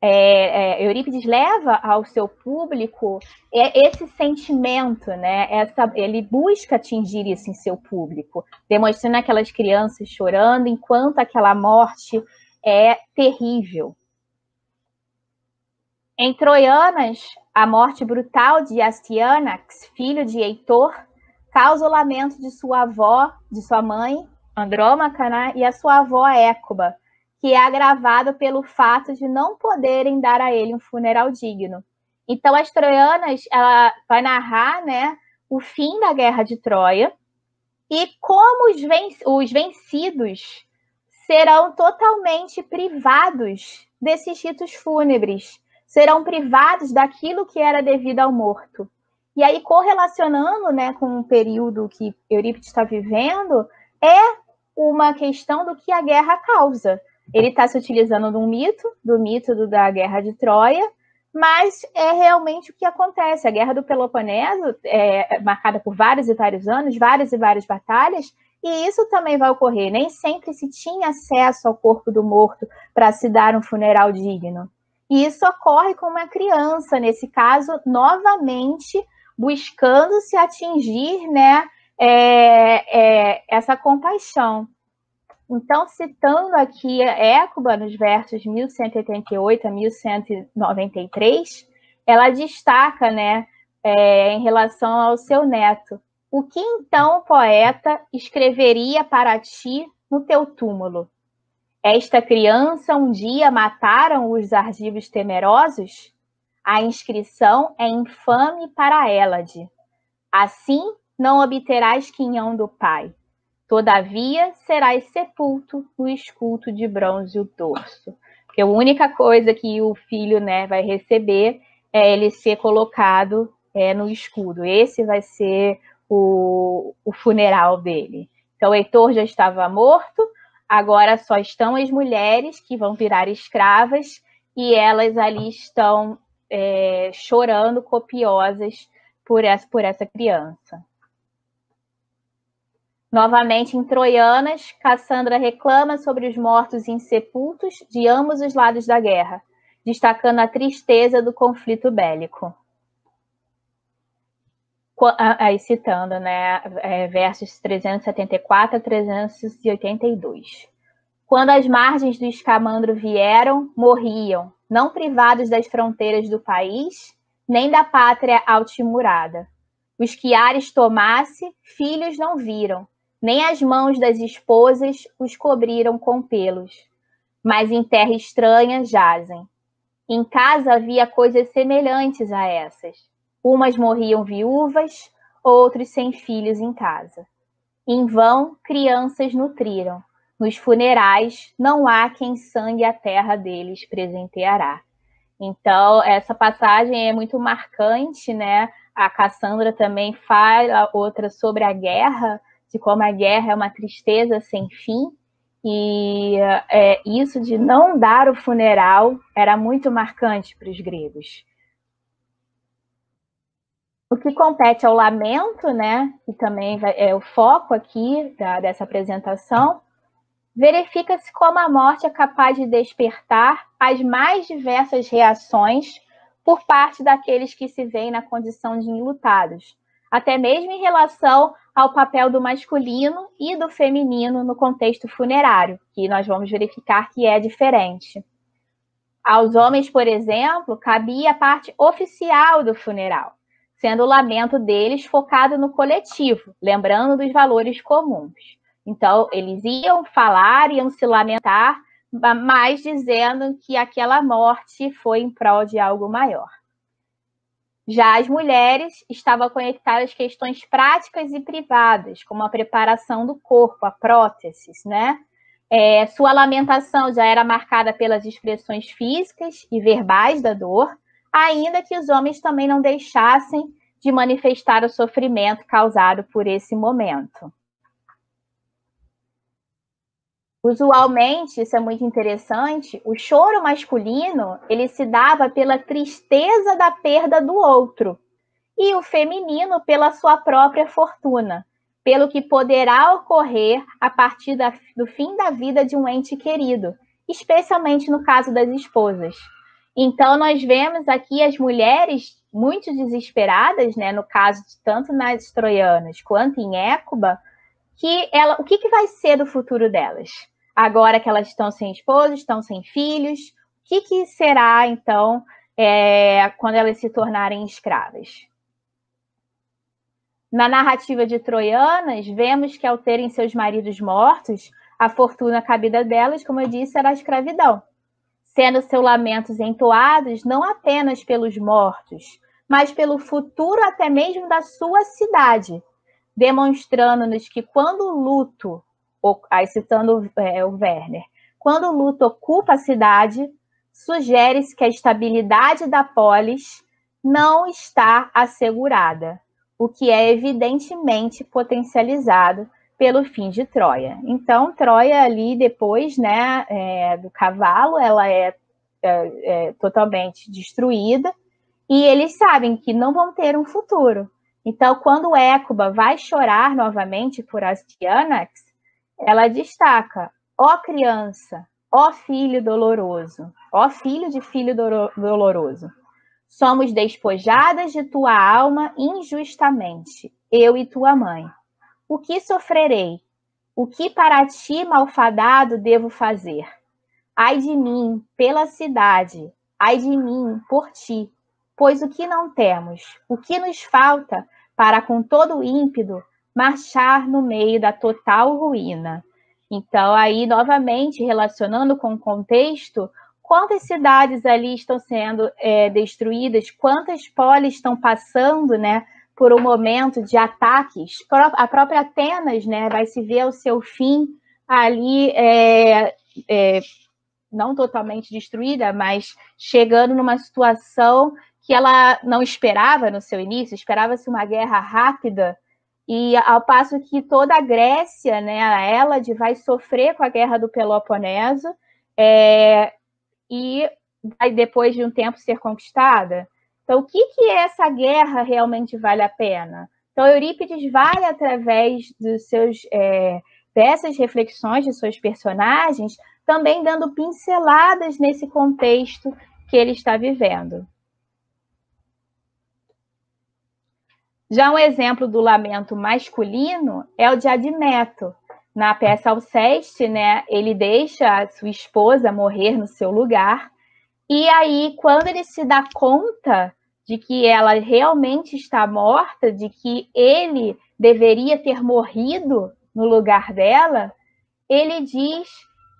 é, é, Eurípides leva ao seu público esse sentimento, né? Essa, ele busca atingir isso em seu público, demonstrando aquelas crianças chorando enquanto aquela morte é terrível. Em Troianas, a morte brutal de Astyanax, filho de Heitor, causa o lamento de sua avó, de sua mãe, Andrômaca, né, e a sua avó Écuba, que é agravado pelo fato de não poderem dar a ele um funeral digno. Então, as Troianas, ela vai narrar, né, o fim da Guerra de Troia e como os, venc os vencidos serão totalmente privados desses ritos fúnebres, serão privados daquilo que era devido ao morto. E aí, correlacionando, né, com o período que Eurípides está vivendo, é uma questão do que a guerra causa. Ele está se utilizando de um mito, do mito do, da Guerra de Troia, mas é realmente o que acontece. A Guerra do Peloponeso é marcada por vários e vários anos, várias e várias batalhas, e isso também vai ocorrer. Nem sempre se tinha acesso ao corpo do morto para se dar um funeral digno. E isso ocorre com uma criança, nesse caso, novamente buscando se atingir, né, é, é, essa compaixão. Então, citando aqui Écuba, nos versos mil cento e oitenta e oito a mil cento e noventa e três, ela destaca, né, é, em relação ao seu neto: o que então o poeta escreveria para ti no teu túmulo? Esta criança um dia mataram os argivos temerosos? A inscrição é infame para Hélade. Assim não obterás quinhão do pai. Todavia, serás sepulto no esculto de bronze o dorso. Porque a única coisa que o filho, né, vai receber é ele ser colocado é, no escudo. Esse vai ser o, o funeral dele. Então, Heitor já estava morto, agora só estão as mulheres que vão virar escravas, e elas ali estão é, chorando copiosas por essa, por essa criança. Novamente em Troianas, Cassandra reclama sobre os mortos insepultos de ambos os lados da guerra, destacando a tristeza do conflito bélico. Aí citando, né, versos trezentos e setenta e quatro a trezentos e oitenta e dois. Quando as margens do escamandro vieram, morriam, não privados das fronteiras do país, nem da pátria altimurada. Os que ares tomasse, filhos não viram, nem as mãos das esposas os cobriram com pelos, mas em terra estranha jazem. Em casa havia coisas semelhantes a essas. Umas morriam viúvas, outros sem filhos em casa. Em vão, crianças nutriram. Nos funerais, não há quem sangue a terra deles presenteará. Então, essa passagem é muito marcante, né? A Cassandra também fala outra sobre a guerra, de como a guerra é uma tristeza sem fim, e é, isso de não dar o funeral era muito marcante para os gregos. O que compete ao lamento, né, que também vai, é o foco aqui da, dessa apresentação, verifica-se como a morte é capaz de despertar as mais diversas reações por parte daqueles que se veem na condição de enlutados, até mesmo em relação ao papel do masculino e do feminino no contexto funerário, que nós vamos verificar que é diferente. Aos homens, por exemplo, cabia a parte oficial do funeral, sendo o lamento deles focado no coletivo, lembrando dos valores comuns. Então, eles iam falar, iam se lamentar, mas dizendo que aquela morte foi em prol de algo maior. Já as mulheres estavam conectadas às questões práticas e privadas, como a preparação do corpo, a próteses, né? É, sua lamentação já era marcada pelas expressões físicas e verbais da dor, ainda que os homens também não deixassem de manifestar o sofrimento causado por esse momento. Usualmente, isso é muito interessante, o choro masculino, ele se dava pela tristeza da perda do outro, e o feminino pela sua própria fortuna, pelo que poderá ocorrer a partir da, do fim da vida de um ente querido, especialmente no caso das esposas. Então, nós vemos aqui as mulheres muito desesperadas, né, no caso de tanto nas Troianas quanto em Écuba, que ela, o que, que vai ser do futuro delas? Agora que elas estão sem esposo, estão sem filhos, o que, que será, então, é, quando elas se tornarem escravas? Na narrativa de Troianas, vemos que ao terem seus maridos mortos, a fortuna cabida delas, como eu disse, era a escravidão, sendo seus lamentos entoados não apenas pelos mortos, mas pelo futuro até mesmo da sua cidade, demonstrando-nos que quando o luto, aí citando é, o Werner, quando o luto ocupa a cidade, sugere-se que a estabilidade da polis não está assegurada, o que é evidentemente potencializado pelo fim de Troia. Então, Troia ali depois, né, é, do cavalo, ela é, é, é, totalmente destruída, e eles sabem que não vão ter um futuro. Então, quando Écuba vai chorar novamente por Astyanax, ela destaca: ó criança, ó filho doloroso, ó filho de filho doloroso, somos despojadas de tua alma injustamente, eu e tua mãe. O que sofrerei? O que para ti, malfadado, devo fazer? Ai de mim, pela cidade, ai de mim, por ti, pois o que não temos, o que nos falta para com todo o ímpeto marchar no meio da total ruína? Então, aí, novamente, relacionando com o contexto, quantas cidades ali estão sendo é, destruídas, quantas polis estão passando, né, por um momento de ataques. A própria Atenas, né, vai se ver ao seu fim ali, é, é, não totalmente destruída, mas chegando numa situação que ela não esperava no seu início, esperava-se uma guerra rápida, e ao passo que toda a Grécia, né, a Hélade, vai sofrer com a guerra do Peloponeso, é, e vai, depois de um tempo, ser conquistada. Então, o que que essa guerra realmente vale a pena? Então, Eurípides vai, através dos seus, é, dessas reflexões de seus personagens, também dando pinceladas nesse contexto que ele está vivendo. Já um exemplo do lamento masculino é o de Admeto. Na peça Alceste, né, ele deixa a sua esposa morrer no seu lugar. E aí, quando ele se dá conta de que ela realmente está morta, de que ele deveria ter morrido no lugar dela, ele diz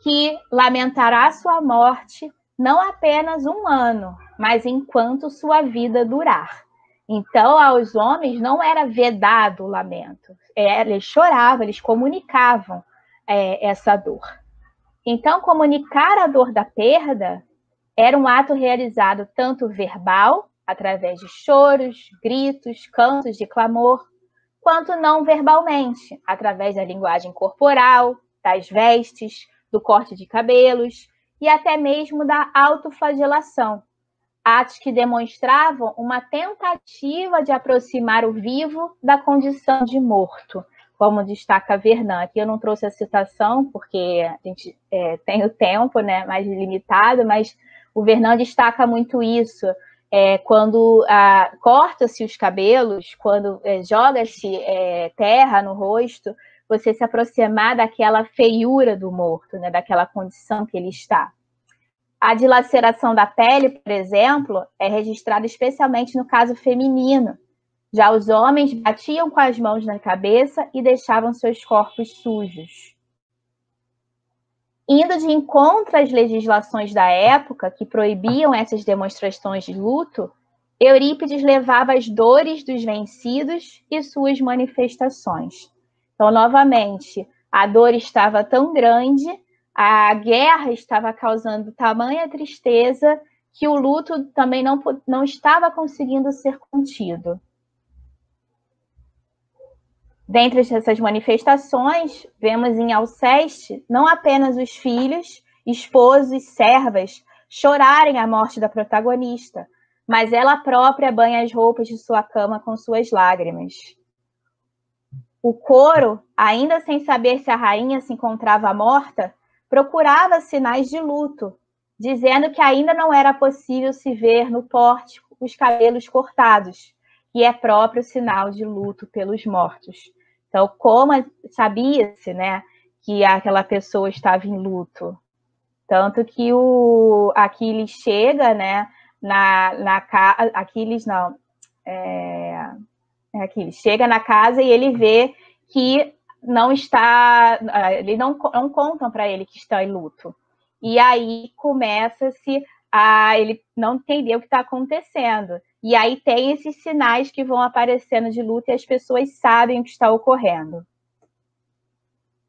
que lamentará sua morte não apenas um ano, mas enquanto sua vida durar. Então, aos homens não era vedado o lamento. Eles choravam, eles comunicavam é, essa dor. Então, comunicar a dor da perda era um ato realizado tanto verbal, através de choros, gritos, cantos de clamor, quanto não verbalmente, através da linguagem corporal, das vestes, do corte de cabelos e até mesmo da autoflagelação. Atos que demonstravam uma tentativa de aproximar o vivo da condição de morto, como destaca Vernant. Aqui eu não trouxe a citação, porque a gente é, tem o tempo, né, mais limitado, mas o Vernant destaca muito isso, é, quando corta-se os cabelos, quando é, joga-se é, terra no rosto, você se aproximar daquela feiura do morto, né, daquela condição que ele está. A dilaceração da pele, por exemplo, é registrada especialmente no caso feminino. Já os homens batiam com as mãos na cabeça e deixavam seus corpos sujos. Indo de encontro às legislações da época, que proibiam essas demonstrações de luto, Eurípides levava as dores dos vencidos e suas manifestações. Então, novamente, a dor estava tão grande, a guerra estava causando tamanha tristeza que o luto também não, não estava conseguindo ser contido. Dentre essas manifestações, vemos em Alceste não apenas os filhos, esposos e servas chorarem a morte da protagonista, mas ela própria banha as roupas de sua cama com suas lágrimas. O coro, ainda sem saber se a rainha se encontrava morta, procurava sinais de luto, dizendo que ainda não era possível se ver no pórtico os cabelos cortados, que é próprio sinal de luto pelos mortos. Então, como sabia-se, né, que aquela pessoa estava em luto? Tanto que o Aquiles chega, né, na, na casa... Aquiles não. É... Aquiles chega na casa e ele vê que não está, eles não, não contam para ele que está em luto. E aí começa-se a, ele não entender o que está acontecendo. E aí tem esses sinais que vão aparecendo de luto e as pessoas sabem o que está ocorrendo.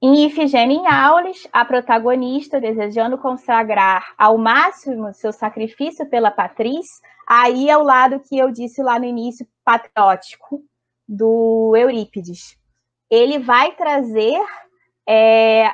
Em Ifigênia Aulis, a protagonista, desejando consagrar ao máximo seu sacrifício pela Patriz, aí é o lado que eu disse lá no início, patriótico, do Eurípides. Ele vai trazer é,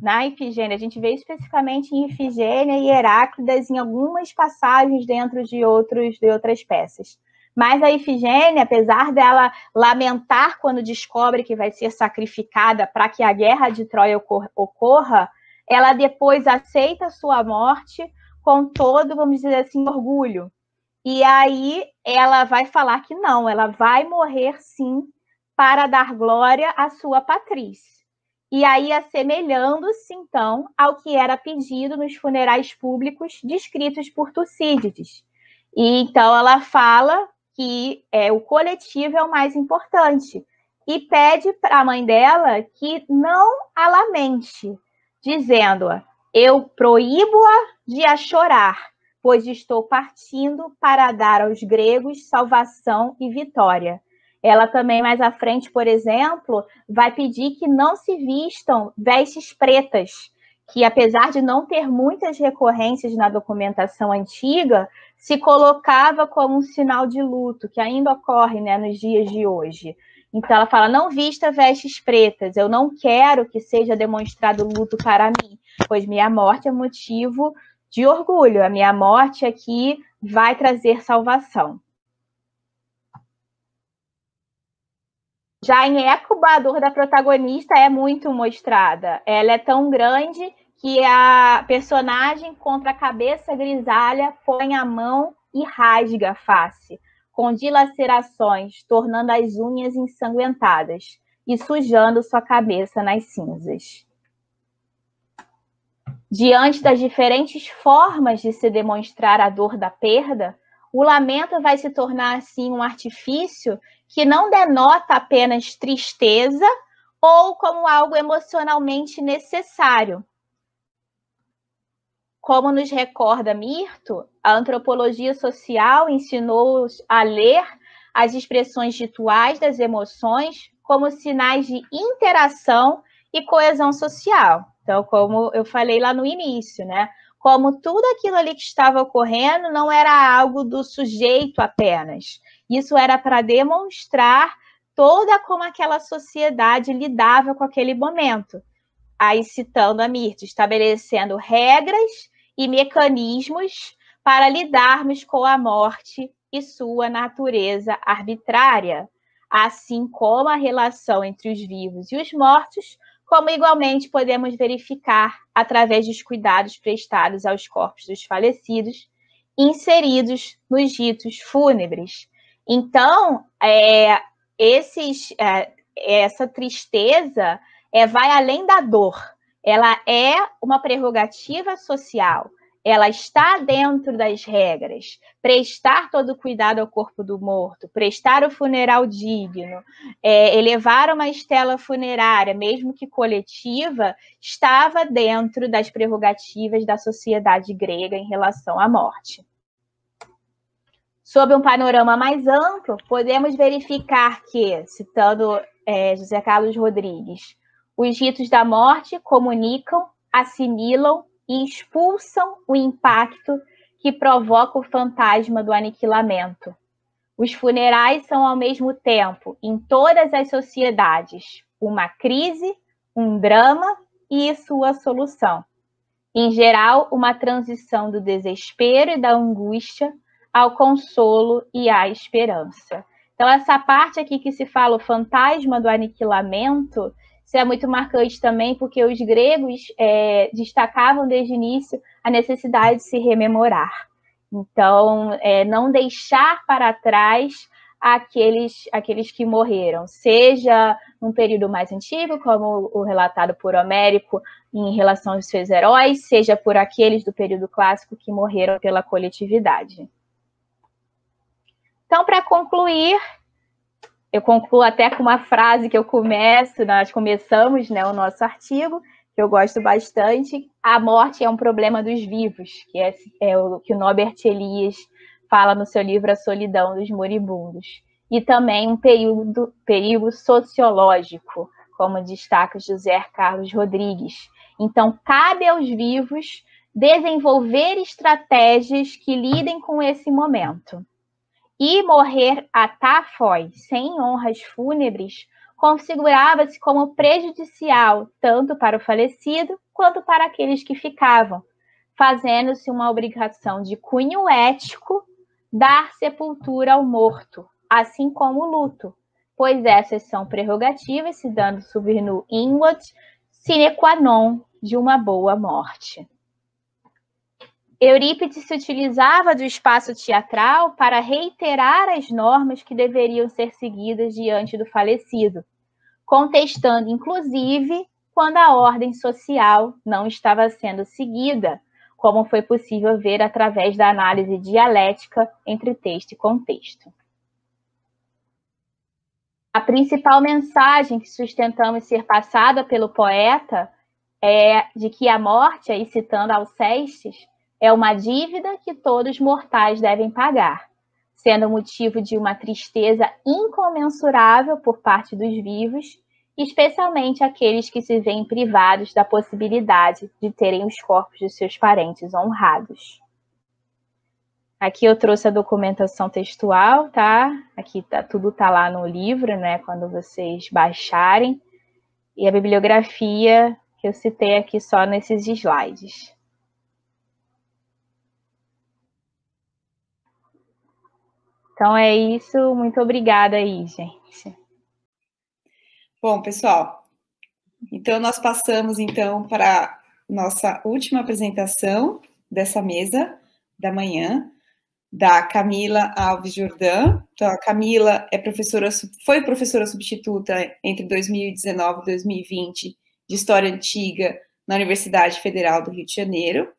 na Ifigênia, a gente vê especificamente em Ifigênia e Heráclidas, em algumas passagens dentro de, outros, de outras peças. Mas a Ifigênia, apesar dela lamentar quando descobre que vai ser sacrificada para que a guerra de Troia ocorra, ela depois aceita a sua morte com todo, vamos dizer assim, orgulho. E aí ela vai falar que não, ela vai morrer sim para dar glória à sua patrícia. E aí, assemelhando-se, então, ao que era pedido nos funerais públicos descritos por Tucídides. E então ela fala que é, o coletivo é o mais importante e pede para a mãe dela que não a lamente, dizendo-a, eu proíbo-a de a chorar, pois estou partindo para dar aos gregos salvação e vitória. Ela também, mais à frente, por exemplo, vai pedir que não se vistam vestes pretas, que apesar de não ter muitas recorrências na documentação antiga, se colocava como um sinal de luto, que ainda ocorre, né, nos dias de hoje. Então ela fala, não vista vestes pretas, eu não quero que seja demonstrado luto para mim, pois minha morte é motivo de orgulho, a minha morte aqui vai trazer salvação. Já em Écuba, a dor da protagonista é muito mostrada. Ela é tão grande que a personagem, contra a cabeça grisalha, põe a mão e rasga a face, com dilacerações, tornando as unhas ensanguentadas e sujando sua cabeça nas cinzas. Diante das diferentes formas de se demonstrar a dor da perda, o lamento vai se tornar, assim, um artifício que não denota apenas tristeza ou como algo emocionalmente necessário. Como nos recorda Mirto, a antropologia social ensinou-os a ler as expressões rituais das emoções como sinais de interação e coesão social. Então, como eu falei lá no início, né? Como tudo aquilo ali que estava ocorrendo não era algo do sujeito apenas. Isso era para demonstrar toda como aquela sociedade lidava com aquele momento. Aí, citando a Mirto, estabelecendo regras e mecanismos para lidarmos com a morte e sua natureza arbitrária, assim como a relação entre os vivos e os mortos, como igualmente podemos verificar através dos cuidados prestados aos corpos dos falecidos, inseridos nos ritos fúnebres. Então, é, esses, é, essa tristeza é, vai além da dor, ela é uma prerrogativa social, ela está dentro das regras. Prestar todo o cuidado ao corpo do morto, prestar o funeral digno, é, elevar uma estela funerária, mesmo que coletiva, estava dentro das prerrogativas da sociedade grega em relação à morte. Sob um panorama mais amplo, podemos verificar que, citando é, José Carlos Rodrigues, os ritos da morte comunicam, assimilam e expulsam o impacto que provoca o fantasma do aniquilamento. Os funerais são, ao mesmo tempo, em todas as sociedades, uma crise, um drama e sua solução. Em geral, uma transição do desespero e da angústia ao consolo e à esperança. Então, essa parte aqui que se fala o fantasma do aniquilamento, isso é muito marcante também, porque os gregos é, destacavam desde o início a necessidade de se rememorar. Então, é, não deixar para trás aqueles, aqueles que morreram, seja num período mais antigo, como o relatado por Homérico em relação aos seus heróis, seja por aqueles do período clássico que morreram pela coletividade. Então, para concluir, eu concluo até com uma frase que eu começo, nós começamos, né, o nosso artigo, que eu gosto bastante, a morte é um problema dos vivos, que é, é o que o Norbert Elias fala no seu livro A Solidão dos Moribundos, e também um período, perigo sociológico, como destaca José Carlos Rodrigues. Então, cabe aos vivos desenvolver estratégias que lidem com esse momento. E morrer a Tafoi, sem honras fúnebres, configurava-se como prejudicial tanto para o falecido quanto para aqueles que ficavam, fazendo-se uma obrigação de cunho ético dar sepultura ao morto, assim como o luto, pois essas são prerrogativas, se dando subvernu inward sine qua non de uma boa morte. Eurípides se utilizava do espaço teatral para reiterar as normas que deveriam ser seguidas diante do falecido, contestando, inclusive, quando a ordem social não estava sendo seguida, como foi possível ver através da análise dialética entre texto e contexto. A principal mensagem que sustentamos ser passada pelo poeta é de que a morte, aí citando Alcestes, é uma dívida que todos mortais devem pagar, sendo motivo de uma tristeza incomensurável por parte dos vivos, especialmente aqueles que se veem privados da possibilidade de terem os corpos de seus parentes honrados. Aqui eu trouxe a documentação textual, tá? Aqui tá, tudo tá lá no livro, né? Quando vocês baixarem. E a bibliografia que eu citei aqui só nesses slides. Então é isso, muito obrigada aí, gente. Bom, pessoal, então nós passamos então para nossa última apresentação dessa mesa da manhã, da Camila Alves Jourdan. Então a Camila é professora, foi professora substituta entre dois mil e dezenove e dois mil e vinte de História Antiga na Universidade Federal do Rio de Janeiro.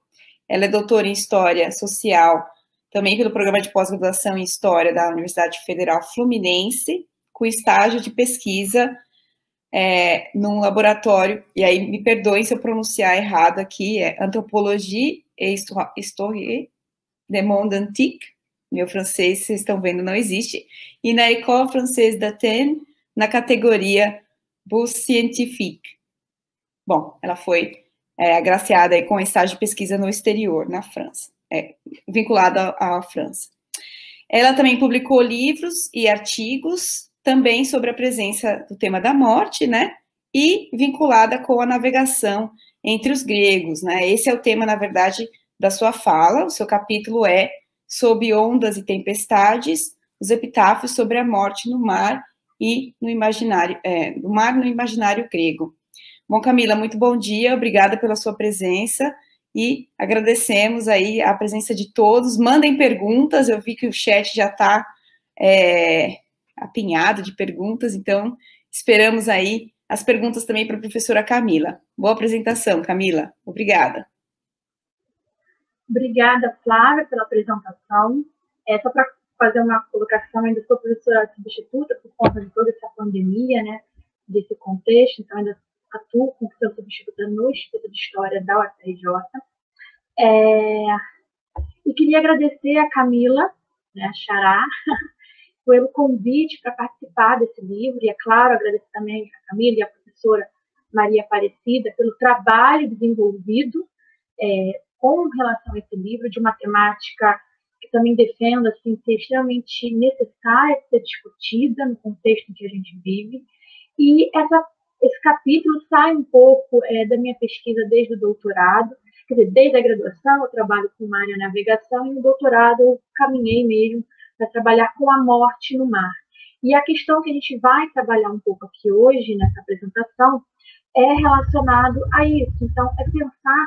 Ela é doutora em História Social também pelo Programa de Pós-Graduação em História da Universidade Federal Fluminense, com estágio de pesquisa é, num laboratório, e aí me perdoem se eu pronunciar errado aqui, é Antropologia et Histoire du Monde Antique, meu francês, vocês estão vendo, não existe, e na École Française d'Athènes, na categoria Bourse Scientifique. Bom, ela foi é, agraciada aí com estágio de pesquisa no exterior, na França. É, vinculada à, à França. Ela também publicou livros e artigos também sobre a presença do tema da morte, né? E vinculada com a navegação entre os gregos, né? Esse é o tema, na verdade, da sua fala. O seu capítulo é Sob Ondas e Tempestades, os epitáfios sobre a morte no mar e no imaginário, é, do mar no imaginário grego. Bom, Camila, muito bom dia, obrigada pela sua presença. E agradecemos aí a presença de todos. Mandem perguntas, eu vi que o chat já está é, apinhado de perguntas, então esperamos aí as perguntas também para a professora Camila. Boa apresentação, Camila. Obrigada. Obrigada, Flávia, pela apresentação. É, só para fazer uma colocação, ainda sou professora substituta por conta de toda essa pandemia, né, desse contexto, então ainda atuo com o seu substituto no Instituto de História da U F R J. É, e queria agradecer a Camila, né, a Xará, pelo convite para participar desse livro, e é claro, agradecer também a Camila e a professora Maria Aparecida pelo trabalho desenvolvido é, com relação a esse livro, de uma temática que também defendo assim, ser extremamente necessária de ser discutida no contexto em que a gente vive, e essa Esse capítulo sai um pouco é, da minha pesquisa desde o doutorado, quer dizer, desde a graduação eu trabalho com uma área de navegação, e no doutorado eu caminhei mesmo para trabalhar com a morte no mar. E a questão que a gente vai trabalhar um pouco aqui hoje, nessa apresentação, é relacionado a isso. Então, é pensar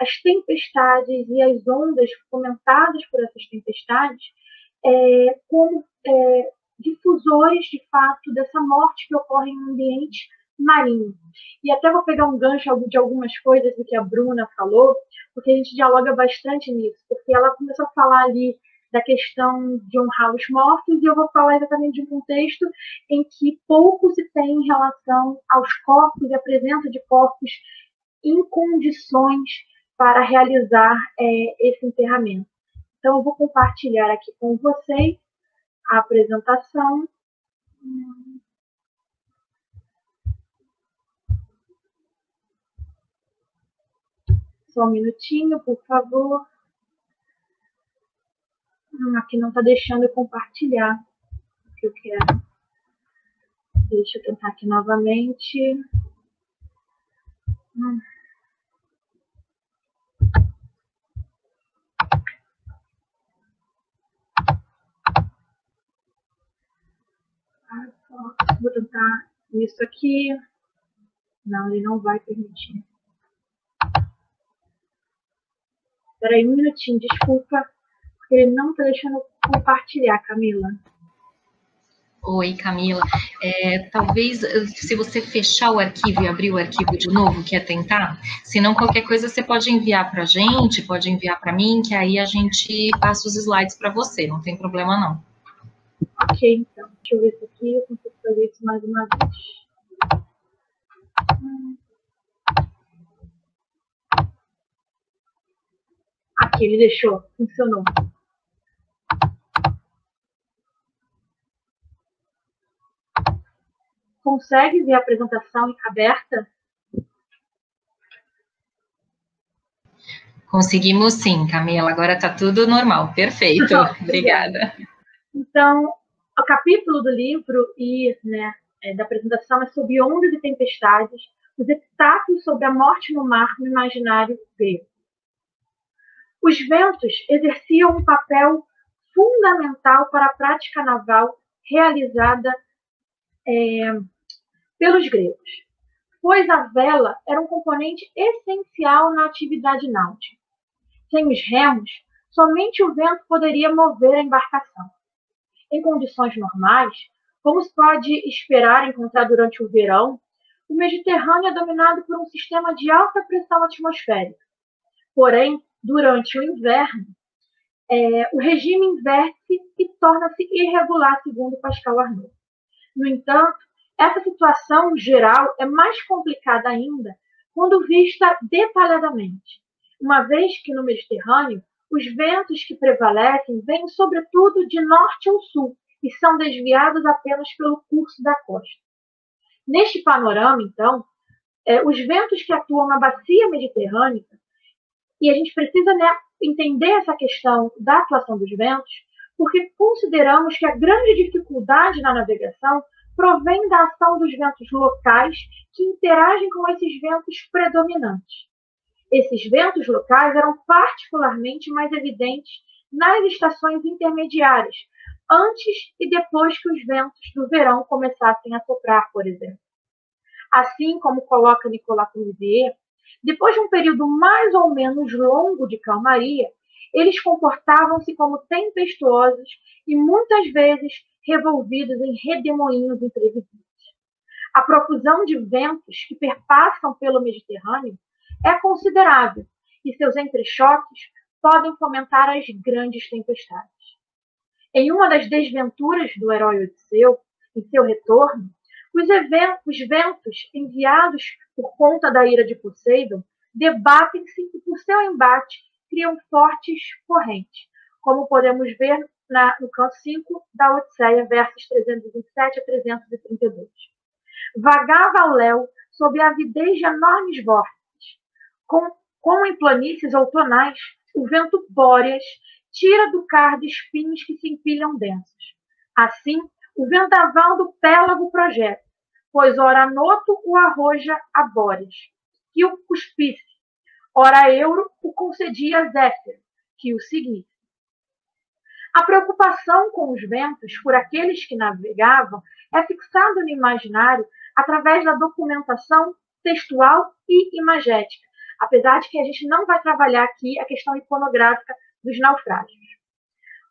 as tempestades e as ondas comentadas por essas tempestades é, como é, difusores, de fato, dessa morte que ocorre em um ambiente marinho. E até vou pegar um gancho de algumas coisas do que a Bruna falou, porque a gente dialoga bastante nisso, porque ela começou a falar ali da questão de honrar os mortos, e eu vou falar exatamente de um contexto em que pouco se tem em relação aos corpos e a presença de corpos em condições para realizar é, esse enterramento. Então, eu vou compartilhar aqui com vocês a apresentação. Só um minutinho, por favor. Hum, aqui não está deixando eu compartilhar o que eu quero. Deixa eu tentar aqui novamente. Hum. Vou tentar isso aqui. Não, ele não vai permitir. Espera aí um minutinho, desculpa. Porque ele não está deixando compartilhar, Camila. Oi, Camila. É, talvez, se você fechar o arquivo e abrir o arquivo de novo, quer tentar? Se não, qualquer coisa você pode enviar para a gente, pode enviar para mim, que aí a gente passa os slides para você. Não tem problema, não. Ok, então. Deixa eu ver isso aqui. Eu consigo fazer isso mais uma vez. Hum. Aqui, ele deixou. Funcionou. Consegue ver a apresentação aberta? Conseguimos sim, Camila. Agora está tudo normal. Perfeito. Obrigada. Então, o capítulo do livro e né, da apresentação é sobre ondas e tempestades, os epitáfios sobre a morte no mar no imaginário grego. Os ventos exerciam um papel fundamental para a prática naval realizada é, pelos gregos, pois a vela era um componente essencial na atividade náutica. Sem os remos, somente o vento poderia mover a embarcação. Em condições normais, como se pode esperar encontrar durante o verão, o Mediterrâneo é dominado por um sistema de alta pressão atmosférica. Porém, durante o inverno, é, o regime inverte-se e torna-se irregular, segundo Pascal Arnaud. No entanto, essa situação geral é mais complicada ainda quando vista detalhadamente, uma vez que no Mediterrâneo os ventos que prevalecem vêm sobretudo de norte ao sul e são desviados apenas pelo curso da costa. Neste panorama, então, é, os ventos que atuam na bacia mediterrânea, e a gente precisa né, entender essa questão da atuação dos ventos, porque consideramos que a grande dificuldade na navegação provém da ação dos ventos locais que interagem com esses ventos predominantes. Esses ventos locais eram particularmente mais evidentes nas estações intermediárias, antes e depois que os ventos do verão começassem a soprar, por exemplo. Assim como coloca Nicolas Cuvier, depois de um período mais ou menos longo de calmaria, eles comportavam-se como tempestuosos e muitas vezes revolvidos em redemoinhos imprevisíveis. A profusão de ventos que perpassam pelo Mediterrâneo é considerável e seus entrechoques podem fomentar as grandes tempestades. Em uma das desventuras do herói Odisseu, em seu retorno, os, eventos, os ventos enviados por conta da ira de Poseidon debatem-se e, por seu embate, criam fortes correntes, como podemos ver na, no canto cinco da Odisseia, versos trezentos e vinte e sete a trezentos e trinta e dois. Vagava ao léu sob a avidez de enormes vórtices. Como em planícies outonais, o vento bóreas tira do cardo espinhos que se empilham densos. Assim, o vendaval do Pélago projeta, pois ora Noto o arroja a Bóreas, que o cuspisse, ora Euro o concedia a Zéfiro, que o seguisse. A preocupação com os ventos por aqueles que navegavam é fixada no imaginário através da documentação textual e imagética, apesar de que a gente não vai trabalhar aqui a questão iconográfica dos naufrágios.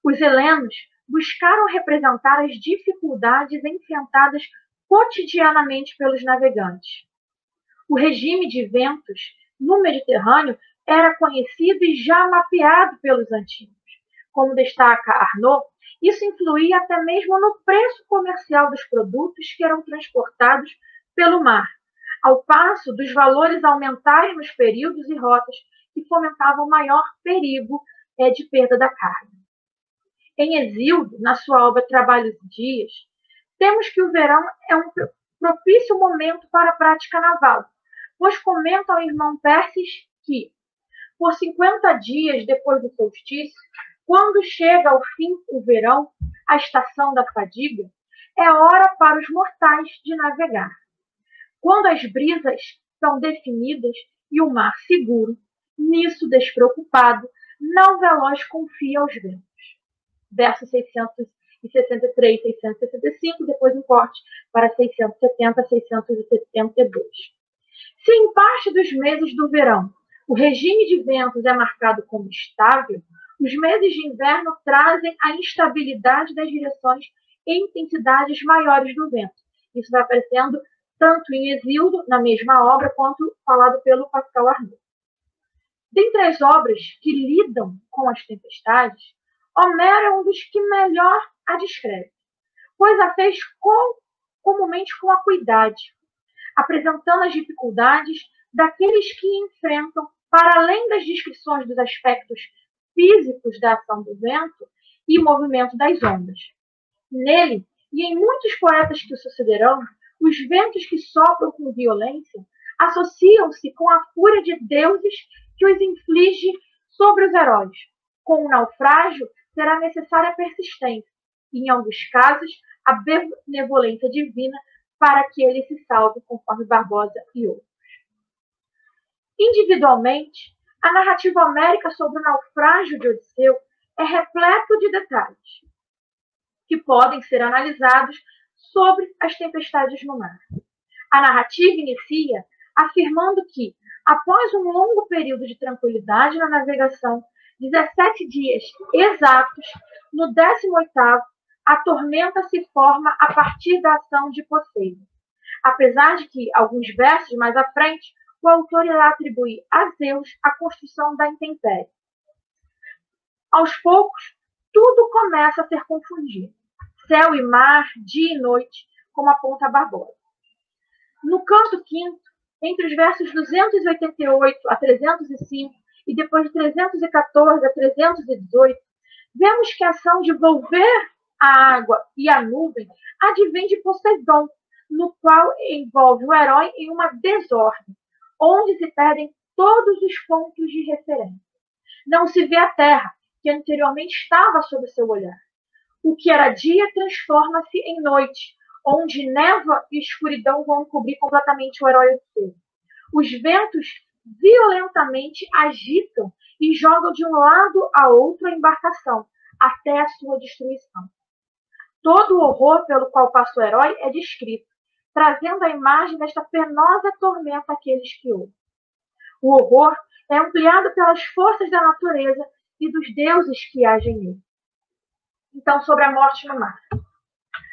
Os helenos buscaram representar as dificuldades enfrentadas cotidianamente pelos navegantes. O regime de ventos no Mediterrâneo era conhecido e já mapeado pelos antigos. Como destaca Arnaud, isso influía até mesmo no preço comercial dos produtos que eram transportados pelo mar, ao passo dos valores aumentarem nos períodos e rotas que fomentavam maior perigo é, de perda da carga. Em Hesíodo, na sua obra Trabalhos e Dias, temos que o verão é um propício momento para a prática naval, pois comenta ao irmão Perses que, por cinquenta dias depois do solstício, quando chega ao fim o verão, a estação da fadiga, é hora para os mortais de navegar. Quando as brisas são definidas e o mar seguro, nisso despreocupado, não veloz confia aos ventos. Versos seiscentos e sessenta e três, seiscentos e sessenta e cinco, depois um corte para seiscentos e setenta, seiscentos e setenta e dois. Se em parte dos meses do verão o regime de ventos é marcado como estável, os meses de inverno trazem a instabilidade das direções e intensidades maiores do vento. Isso vai aparecendo tanto em Hesíodo, na mesma obra, quanto falado pelo Pascal Arnaud. Dentre as obras que lidam com as tempestades, Homero é um dos que melhor a descreve, pois a fez com, comumente com acuidade, apresentando as dificuldades daqueles que enfrentam, para além das descrições dos aspectos físicos da ação do vento e movimento das ondas. Nele, e em muitos poetas que o sucederão, os ventos que sopram com violência associam-se com a fúria de deuses que os inflige sobre os heróis. Com o naufrágio, será necessária a persistência e, em alguns casos, a benevolência divina para que ele se salve, conforme Barbosa e outros. Individualmente, a narrativa homérica sobre o naufrágio de Odisseu é repleta de detalhes que podem ser analisados sobre as tempestades no mar. A narrativa inicia afirmando que, após um longo período de tranquilidade na navegação, dezessete dias exatos, no décimo oitavo, a tormenta se forma a partir da ação de Poseidon. Apesar de que, alguns versos mais à frente, o autor irá atribuir a Zeus a construção da intempérie. Aos poucos, tudo começa a ser confundido. Céu e mar, dia e noite, como aponta a Barbosa. No canto quinto, entre os versos duzentos e oitenta e oito a trezentos e cinco, e depois de trezentos e quatorze a trezentos e dezoito, vemos que a ação de volver a água e a nuvem advém de Poseidon, no qual envolve o herói em uma desordem, onde se perdem todos os pontos de referência. Não se vê a terra, que anteriormente estava sob seu olhar. O que era dia transforma-se em noite, onde névoa e escuridão vão cobrir completamente o herói Odisseu. Os ventos violentamente agitam e jogam de um lado a outro a embarcação, até a sua destruição. Todo o horror pelo qual passa o herói é descrito, trazendo a imagem desta penosa tormenta àqueles que ouvem. O horror é ampliado pelas forças da natureza e dos deuses que agem nele. Então, sobre a morte no mar.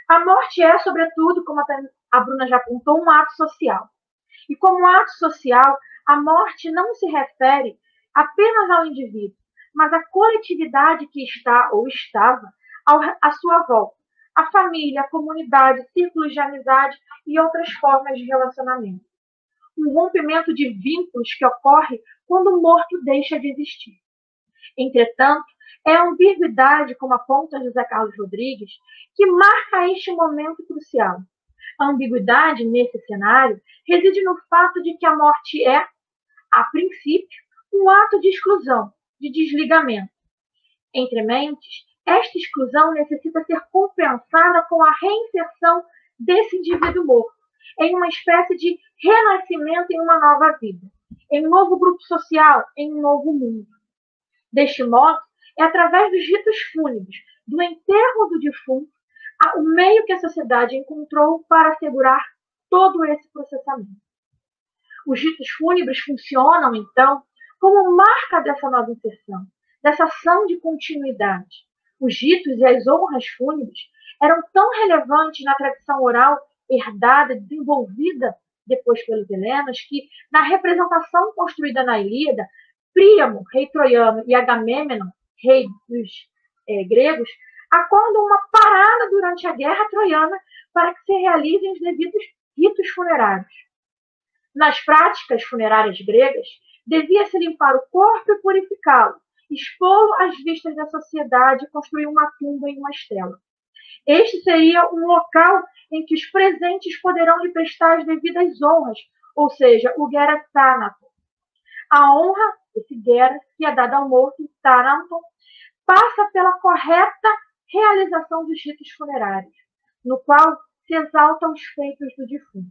A morte é, sobretudo, como a Bruna já apontou, um ato social. E como ato social, a morte não se refere apenas ao indivíduo, mas à coletividade que está ou estava à sua volta, à família, à comunidade, círculos de amizade e outras formas de relacionamento. Um rompimento de vínculos que ocorre quando o morto deixa de existir. Entretanto, é a ambiguidade, como aponta José Carlos Rodrigues, que marca este momento crucial. A ambiguidade, nesse cenário, reside no fato de que a morte é, a princípio, um ato de exclusão, de desligamento. Entre mentes, esta exclusão necessita ser compensada com a reinserção desse indivíduo morto, em uma espécie de renascimento em uma nova vida, em um novo grupo social, em um novo mundo. Deste modo, é através dos ritos fúnebres, do enterro do defunto, o meio que a sociedade encontrou para assegurar todo esse processamento. Os ritos fúnebres funcionam, então, como marca dessa nova inserção, dessa ação de continuidade. Os ritos e as honras fúnebres eram tão relevantes na tradição oral herdada, desenvolvida depois pelos helenos, que, na representação construída na Ilíada, Príamo, rei troiano, e Agamemnon, rei dos eh, gregos, acordam uma parada durante a guerra troiana para que se realizem os devidos ritos funerários. Nas práticas funerárias gregas, devia-se limpar o corpo e purificá-lo, expô-lo às vistas da sociedade e construir uma tumba em uma estela. Este seria um local em que os presentes poderão lhe prestar as devidas honras, ou seja, o gera thanatos. A honra, esse gera, que é dada ao morto, thanatos, passa pela correta realização dos ritos funerários, no qual se exaltam os feitos do defunto.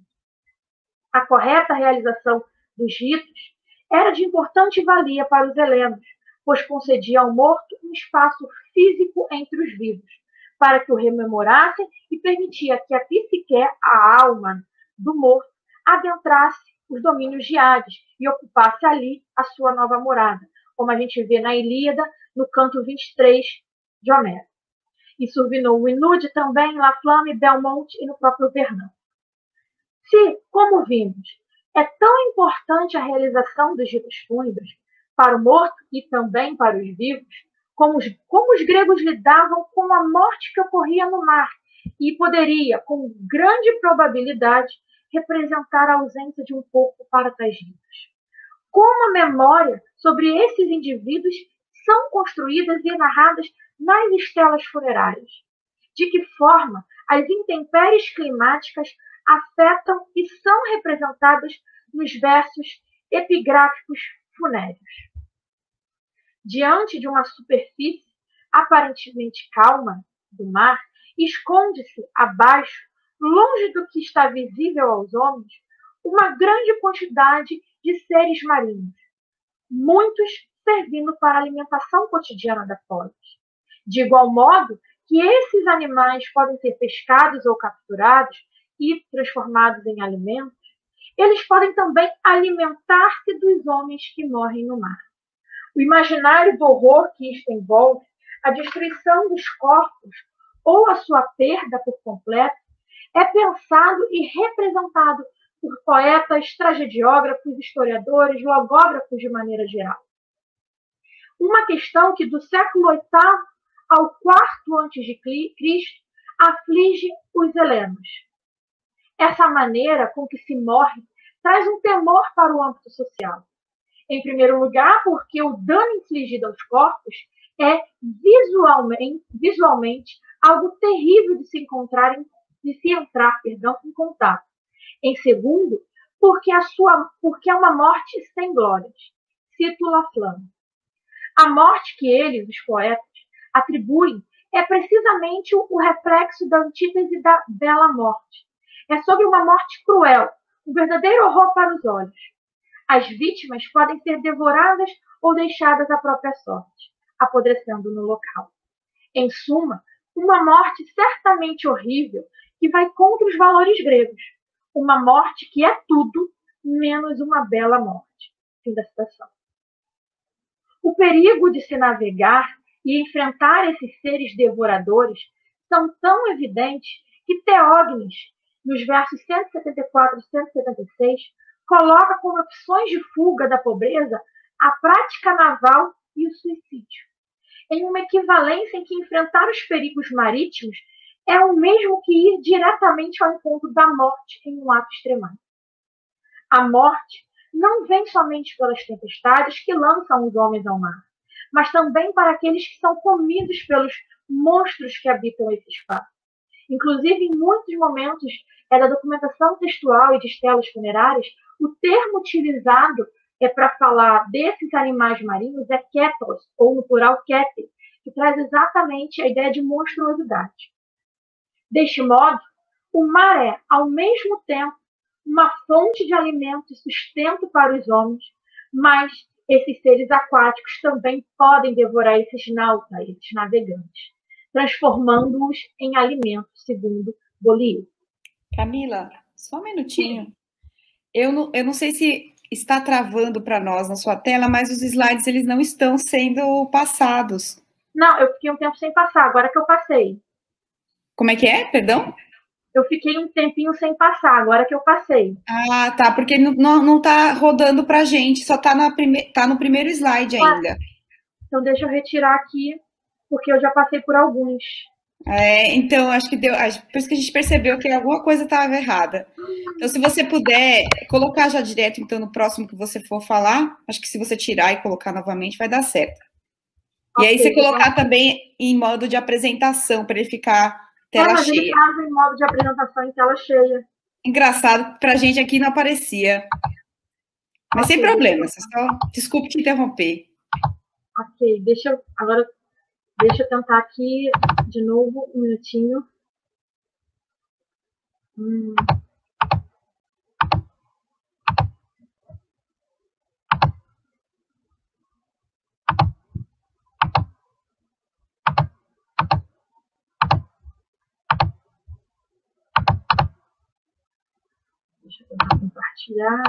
A correta realização dos ritos era de importante valia para os helenos, pois concedia ao morto um espaço físico entre os vivos, para que o rememorassem, e permitia que a psique, a alma do morto, adentrasse os domínios de Hades e ocupasse ali a sua nova morada, como a gente vê na Ilíada, no canto vinte e três de Homero. Isso vinou o Inude também, La Flamme, Belmonte e no próprio Vernão. Se, como vimos, é tão importante a realização dos ritos fúnebres para o morto e também para os vivos, como os, como os gregos lidavam com a morte que ocorria no mar e poderia, com grande probabilidade, representar a ausência de um corpo para tais ritos. Como a memória sobre esses indivíduos são construídas e narradas nas estelas funerárias? De que forma as intempéries climáticas afetam e são representadas nos versos epigráficos funéreos? Diante de uma superfície aparentemente calma do mar, esconde-se abaixo, longe do que está visível aos homens, uma grande quantidade de seres marinhos, muitos servindo para a alimentação cotidiana da polis. De igual modo que esses animais podem ser pescados ou capturados e transformados em alimentos, eles podem também alimentar-se dos homens que morrem no mar. O imaginário do horror que isto envolve, a destruição dos corpos ou a sua perda por completo, é pensado e representado por poetas, tragediógrafos, historiadores, logógrafos de maneira geral. Uma questão que do século oitavo ao quarto antes de Cristo aflige os helenos. Essa maneira com que se morre traz um temor para o âmbito social. Em primeiro lugar, porque o dano infligido aos corpos é visualmente, visualmente algo terrível de se encontrar em, de se entrar, perdão, em contato. Em segundo, porque, a sua, porque é uma morte sem glórias. Cito La Flamme. A morte que eles, os poetas, atribuem é precisamente o reflexo da antítese da bela morte. É sobre uma morte cruel, um verdadeiro horror para os olhos. As vítimas podem ser devoradas ou deixadas à própria sorte, apodrecendo no local. Em suma, uma morte certamente horrível que vai contra os valores gregos. Uma morte que é tudo menos uma bela morte. Fim da citação. O perigo de se navegar e enfrentar esses seres devoradores são tão evidentes que Teógenes, nos versos cento e setenta e quatro e cento e setenta e seis, coloca como opções de fuga da pobreza a prática naval e o suicídio, em uma equivalência em que enfrentar os perigos marítimos é o mesmo que ir diretamente ao encontro da morte em um ato extremado. A morte não vem somente pelas tempestades que lançam os homens ao mar, mas também para aqueles que são comidos pelos monstros que habitam esse espaço. Inclusive, em muitos momentos é da documentação textual e de estelas funerárias, o termo utilizado é para falar desses animais marinhos é ketos, ou no plural ketes, que traz exatamente a ideia de monstruosidade. Deste modo, o mar é, ao mesmo tempo, uma fonte de alimento e sustento para os homens, mas esses seres aquáticos também podem devorar esses nautas, esses navegantes, transformando-os em alimento, segundo Bolívar. Camila, só um minutinho. Eu não, eu não sei se está travando para nós na sua tela, mas os slides eles não estão sendo passados. Não, eu fiquei um tempo sem passar, agora que eu passei. Como é que é? Perdão? Eu fiquei um tempinho sem passar, agora que eu passei. Ah, tá, porque não está rodando para a gente, só está prime... tá no primeiro slide ainda. Então deixa eu retirar aqui, porque eu já passei por alguns. É, então, acho que deu. Por isso que a gente percebeu que alguma coisa estava errada. Então, se você puder colocar já direto, então, no próximo que você for falar, acho que se você tirar e colocar novamente, vai dar certo. Okay, e aí, você colocar então também em modo de apresentação, para ele ficar tela é, mas cheia. Ele estava em modo de apresentação em tela cheia. Engraçado, para a gente aqui não aparecia. Mas okay, sem problema, só... desculpe te interromper. Ok, deixa eu. Agora. Deixa eu tentar aqui de novo, um minutinho. Hum. Deixa eu tentar compartilhar.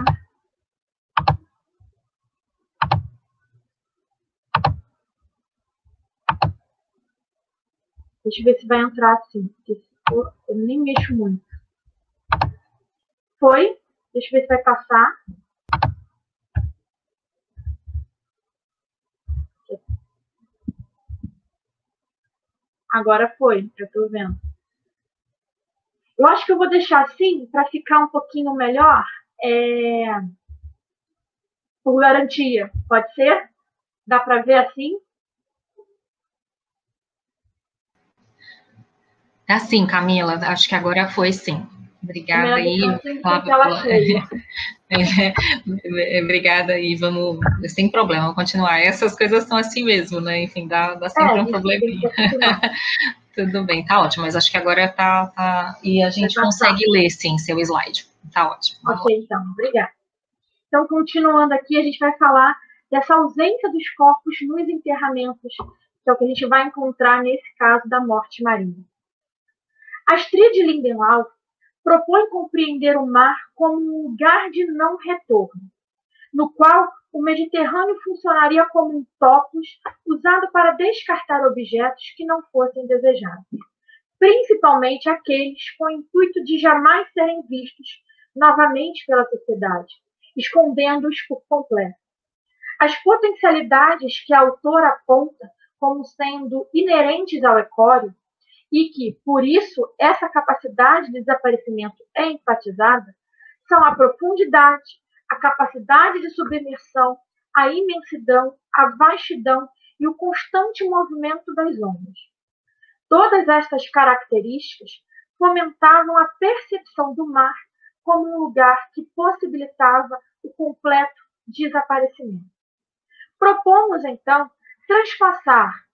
Deixa eu ver se vai entrar assim, porque eu nem mexo muito. Foi. Deixa eu ver se vai passar. Agora foi, eu tô vendo. Eu acho que eu vou deixar assim, para ficar um pouquinho melhor, é... por garantia. Pode ser? Dá para ver assim? Tá sim, Camila. Acho que agora foi sim. Obrigada aí, Flávio. Obrigada aí, vamos sem problema, vamos continuar. Essas coisas são assim mesmo, né? Enfim, dá, dá sempre é, um probleminha. Tudo bem, tá ótimo, mas acho que agora tá, tá... e a gente consegue ler, sim, seu slide. Tá ótimo. Ok, então, obrigada. Então, continuando aqui, a gente vai falar dessa ausência dos corpos nos enterramentos, que é o que a gente vai encontrar nesse caso da morte marinha. Astrid Lindenau propõe compreender o mar como um lugar de não retorno, no qual o Mediterrâneo funcionaria como um topos usado para descartar objetos que não fossem desejados, principalmente aqueles com o intuito de jamais serem vistos novamente pela sociedade, escondendo-os por completo. As potencialidades que a autora aponta como sendo inerentes ao Ecório, e que, por isso, essa capacidade de desaparecimento é enfatizada, são a profundidade, a capacidade de submersão, a imensidão, a vastidão e o constante movimento das ondas. Todas estas características fomentavam a percepção do mar como um lugar que possibilitava o completo desaparecimento. Propomos, então, transpassar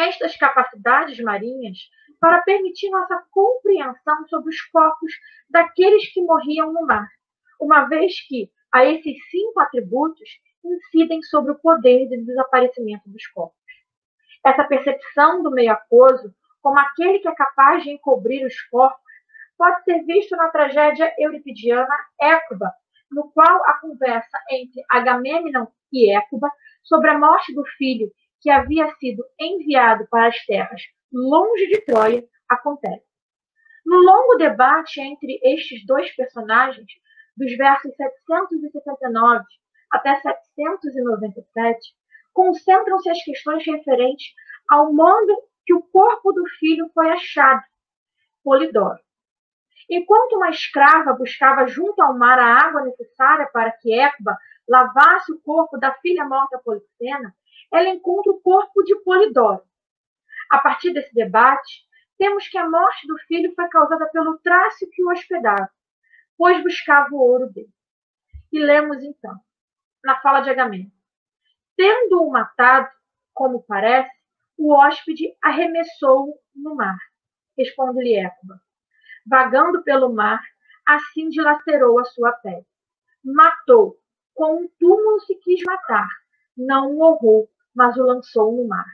estas capacidades marinhas para permitir nossa compreensão sobre os corpos daqueles que morriam no mar, uma vez que a esses cinco atributos incidem sobre o poder de desaparecimento dos corpos. Essa percepção do meio aquoso, como aquele que é capaz de encobrir os corpos, pode ser visto na tragédia euripidiana Écuba, no qual a conversa entre Agamemnon e Écuba sobre a morte do filho que havia sido enviado para as terras longe de Troia, acontece. No longo debate entre estes dois personagens, dos versos setecentos e setenta e nove até setecentos e noventa e sete, concentram-se as questões referentes ao modo que o corpo do filho foi achado, Polidoro. Enquanto uma escrava buscava junto ao mar a água necessária para que Écuba lavasse o corpo da filha morta Polixena, ela encontra o corpo de Polidoro. A partir desse debate, temos que a morte do filho foi causada pelo traço que o hospedava, pois buscava o ouro dele. E lemos, então, na fala de Agamemnon: tendo-o matado, como parece, o hóspede arremessou-o no mar. Responde-lhe Écuba: vagando pelo mar, assim dilacerou a sua pele. Matou, com um túmulo se quis matar, não o honrou, mas o lançou no mar.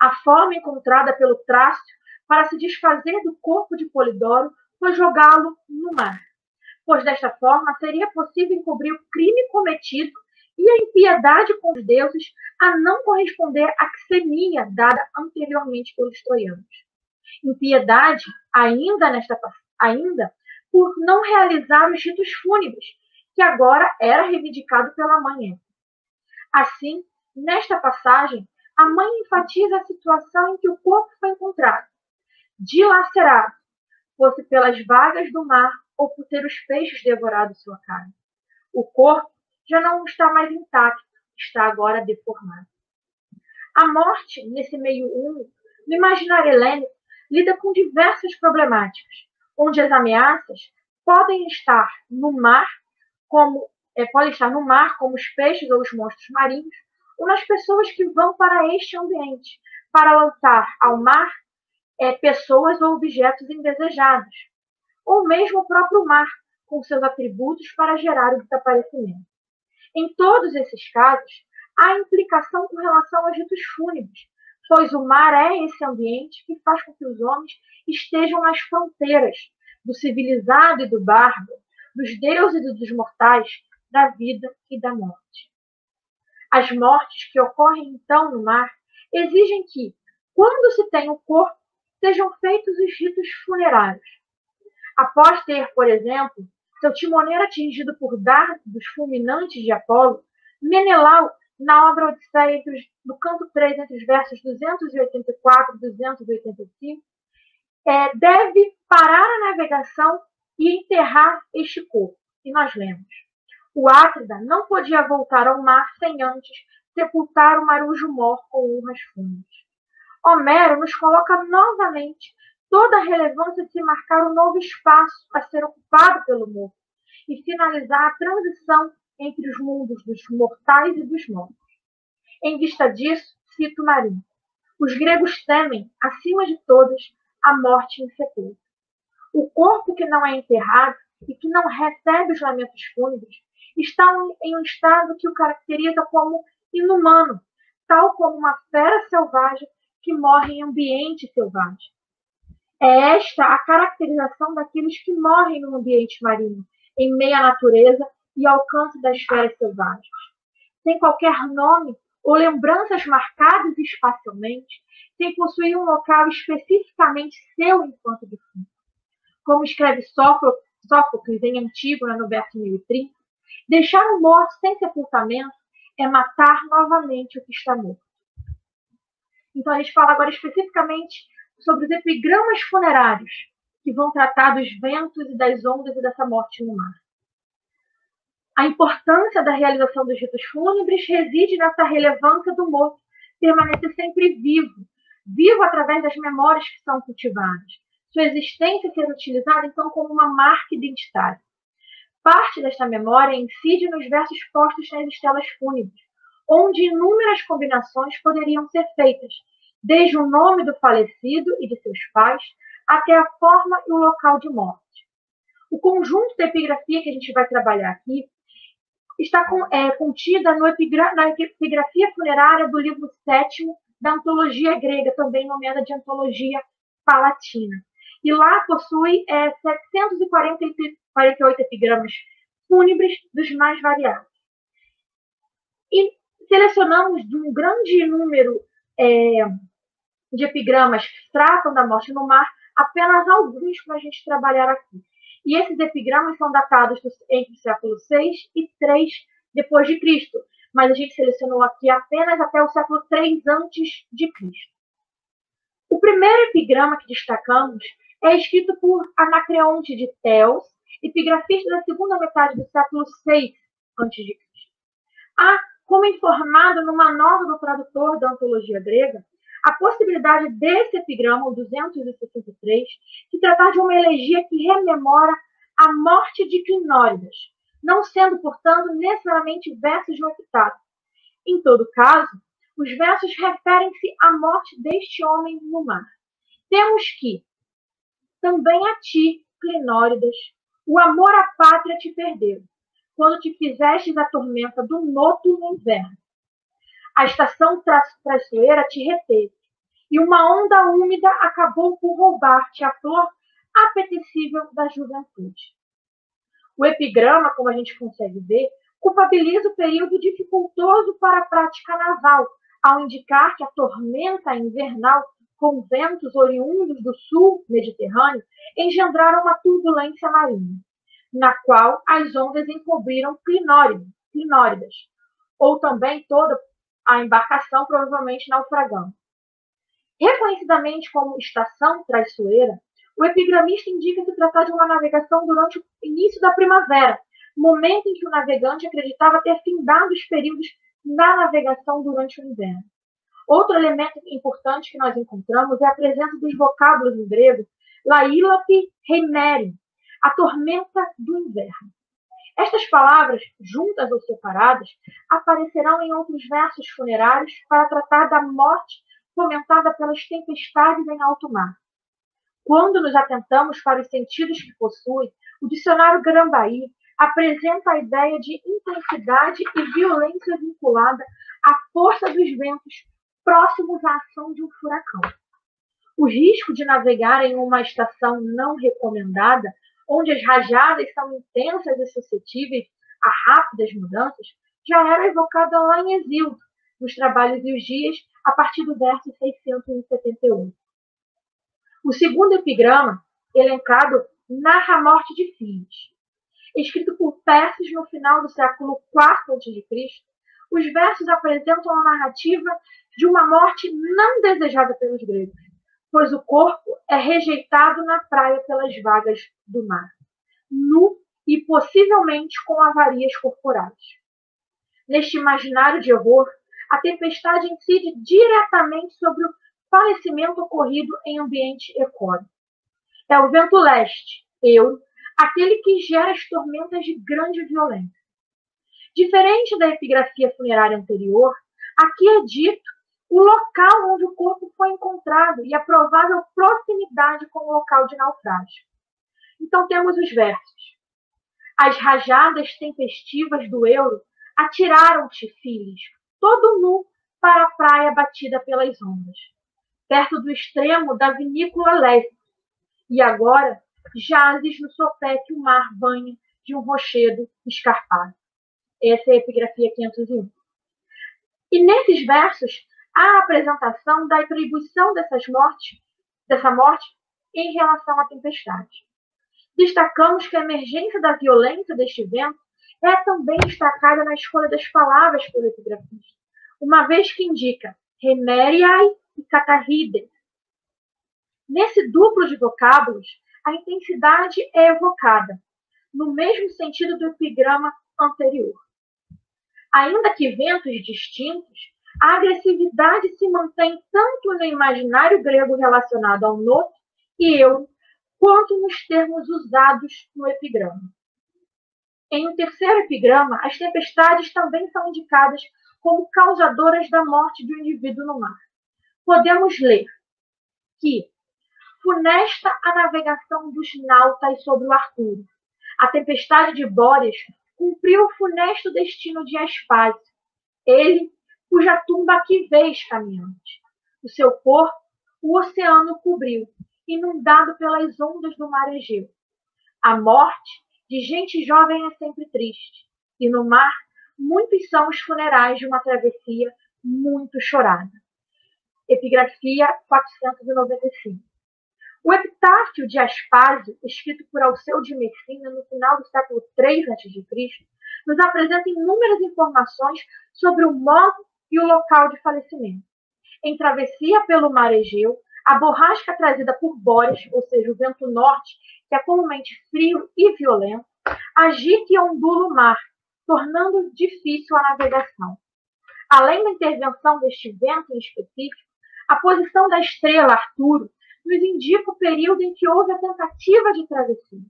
A forma encontrada pelo Trácio para se desfazer do corpo de Polidoro foi jogá-lo no mar, pois desta forma seria possível encobrir o crime cometido e a impiedade com os deuses a não corresponder à xenia dada anteriormente pelos troianos. Impiedade ainda, nesta, ainda por não realizar os ritos fúnebres, que agora era reivindicado pela mãe. Assim, nesta passagem, a mãe enfatiza a situação em que o corpo foi encontrado, dilacerado, fosse pelas vagas do mar ou por ter os peixes devorado sua carne. O corpo já não está mais intacto, está agora deformado. A morte, nesse meio único, no imaginário helênico, lida com diversas problemáticas, onde as ameaças podem estar no mar como É, pode estar no mar, como os peixes ou os monstros marinhos, ou nas pessoas que vão para este ambiente, para lançar ao mar é, pessoas ou objetos indesejados, ou mesmo o próprio mar, com seus atributos para gerar o desaparecimento. Em todos esses casos, há implicação com relação aos ritos fúnebres, pois o mar é esse ambiente que faz com que os homens estejam nas fronteiras do civilizado e do bárbaro, dos deuses e dos mortais, da vida e da morte. As mortes que ocorrem, então, no mar exigem que, quando se tem o corpo, sejam feitos os ritos funerários. Após ter, por exemplo, seu timoneiro atingido por dardos dos fulminantes de Apolo, Menelau, na obra Odisseia, no canto três, entre os versos duzentos e oitenta e quatro e duzentos e oitenta e cinco, é, deve parar a navegação e enterrar este corpo. E nós lemos: o Átrida não podia voltar ao mar sem antes sepultar o marujo mor com urnas fúnebres. Homero nos coloca novamente toda a relevância de se marcar um novo espaço a ser ocupado pelo morto e finalizar a transição entre os mundos dos mortais e dos mortos. Em vista disso, cito Marinho: os gregos temem, acima de todas, a morte insepulta. O corpo que não é enterrado e que não recebe os lamentos fúnebres está em um estado que o caracteriza como inumano, tal como uma fera selvagem que morre em ambiente selvagem. É esta a caracterização daqueles que morrem no ambiente marinho, em meio à natureza e alcance das esferas selvagens. Sem qualquer nome ou lembranças marcadas espacialmente, sem possuir um local especificamente seu enquanto defunto. Como escreve Sófocles em Antígona, no verso mil e trinta, deixar o morto sem sepultamento é matar novamente o que está morto. Então a gente fala agora especificamente sobre os epigramas funerários, que vão tratar dos ventos e das ondas e dessa morte no mar. A importância da realização dos ritos fúnebres reside nessa relevância do morto permanecer sempre vivo, vivo através das memórias que são cultivadas, sua existência ser utilizada, então, como uma marca identitária. Parte desta memória incide nos versos postos nas estelas fúnebres, onde inúmeras combinações poderiam ser feitas, desde o nome do falecido e de seus pais, até a forma e o local de morte. O conjunto da epigrafia que a gente vai trabalhar aqui está com, é, contida no epigra na epigrafia funerária do livro sétimo da antologia grega, também nomeada de antologia palatina. E lá possui é, setecentos e quarenta e oito epigramas fúnebres dos mais variados. E selecionamos de um grande número é, de epigramas que tratam da morte no mar apenas alguns para a gente trabalhar aqui. E esses epigramas são datados entre o século seis e três depois de Cristo, mas a gente selecionou aqui apenas até o século três antes de Cristo. O primeiro epigrama que destacamos é escrito por Anacreonte de Teos, epigrafista da segunda metade do século seis antes de Cristo. Há, como informado no manual do tradutor da antologia grega, a possibilidade desse epigrama, o duzentos e sessenta e três, se tratar de uma elegia que rememora a morte de Clinóridas, não sendo, portanto, necessariamente versos de um epitáfio. Em todo caso, os versos referem-se à morte deste homem no mar. Temos que: também a ti, Clinóridas, o amor à pátria te perdeu, quando te fizestes a tormenta do noto no inverno. A estação tra traiçoeira te reteve, e uma onda úmida acabou por roubar-te a flor apetecível da juventude. O epigrama, como a gente consegue ver, culpabiliza o período dificultoso para a prática naval, ao indicar que a tormenta invernal, com ventos oriundos do sul mediterrâneo, engendraram uma turbulência marinha, na qual as ondas encobriram Clinóridas, ou também toda a embarcação, provavelmente naufragando. Reconhecidamente como estação traiçoeira, o epigramista indica se tratar de uma navegação durante o início da primavera, momento em que o navegante acreditava ter findado os períodos da navegação durante o inverno. Outro elemento importante que nós encontramos é a presença dos vocábulos em grego laílapi reimeri, a tormenta do inverno. Estas palavras, juntas ou separadas, aparecerão em outros versos funerários para tratar da morte fomentada pelas tempestades em alto mar, Quando nos atentamos para os sentidos que possui, o dicionário Grambaí apresenta a ideia de intensidade e violência vinculada à força dos ventos próximos à ação de um furacão. O risco de navegar em uma estação não recomendada, onde as rajadas são intensas e suscetíveis a rápidas mudanças, já era evocado lá em Hesíodo, nos Trabalhos e os Dias, a partir do verso seiscentos e setenta e um. O segundo epigrama, elencado, narra a morte de Fides. Escrito por Perses no final do século quarto antes de Cristo, os versos apresentam a narrativa de uma morte não desejada pelos gregos, pois o corpo é rejeitado na praia pelas vagas do mar, nu e possivelmente com avarias corporais. Neste imaginário de horror, a tempestade incide diretamente sobre o falecimento ocorrido em ambiente econômico. É o vento leste, Euro, aquele que gera as tormentas de grande violência. Diferente da epigrafia funerária anterior, aqui é dito o local onde o corpo foi encontrado e a provável proximidade com o local de naufrágio. Então temos os versos. As rajadas tempestivas do Euro atiraram-te, filhos, todo nu, para a praia batida pelas ondas, perto do extremo da vinícola leste. E agora jazes no sopé que o mar banha de um rochedo escarpado. Essa é a epigrafia quinhentos e um. E nesses versos, há a apresentação da atribuição dessas mortes, dessa morte em relação à tempestade. Destacamos que a emergência da violência deste vento é também destacada na escolha das palavras pelo epigrafista, uma vez que indica remeriai e catarrides. Nesse duplo de vocábulos, a intensidade é evocada, no mesmo sentido do epigrama anterior. Ainda que ventos distintos, a agressividade se mantém tanto no imaginário grego relacionado ao noto e eu, quanto nos termos usados no epigrama. Em um terceiro epigrama, as tempestades também são indicadas como causadoras da morte de um indivíduo no mar. Podemos ler que funesta a navegação dos nautas sobre o Arturo. A tempestade de Bóreas cumpriu o funesto destino de Aspásia. Ele, cuja tumba aqui vês caminhante. O seu corpo, o oceano cobriu, inundado pelas ondas do mar Egeu. A morte de gente jovem é sempre triste, e no mar muitos são os funerais de uma travessia muito chorada. Epigrafia quatrocentos e noventa e cinco. O epitáfio de Aspásio, escrito por Alceu de Messina no final do século três antes de Cristo, nos apresenta inúmeras informações sobre o modo e o local de falecimento. Em travessia pelo mar Egeu, a borrasca trazida por Bóreas, ou seja, o vento norte, que é comumente frio e violento, agita e ondula o mar, tornando difícil a navegação. Além da intervenção deste vento em específico, a posição da estrela Arturo nos indica o período em que houve a tentativa de travessia.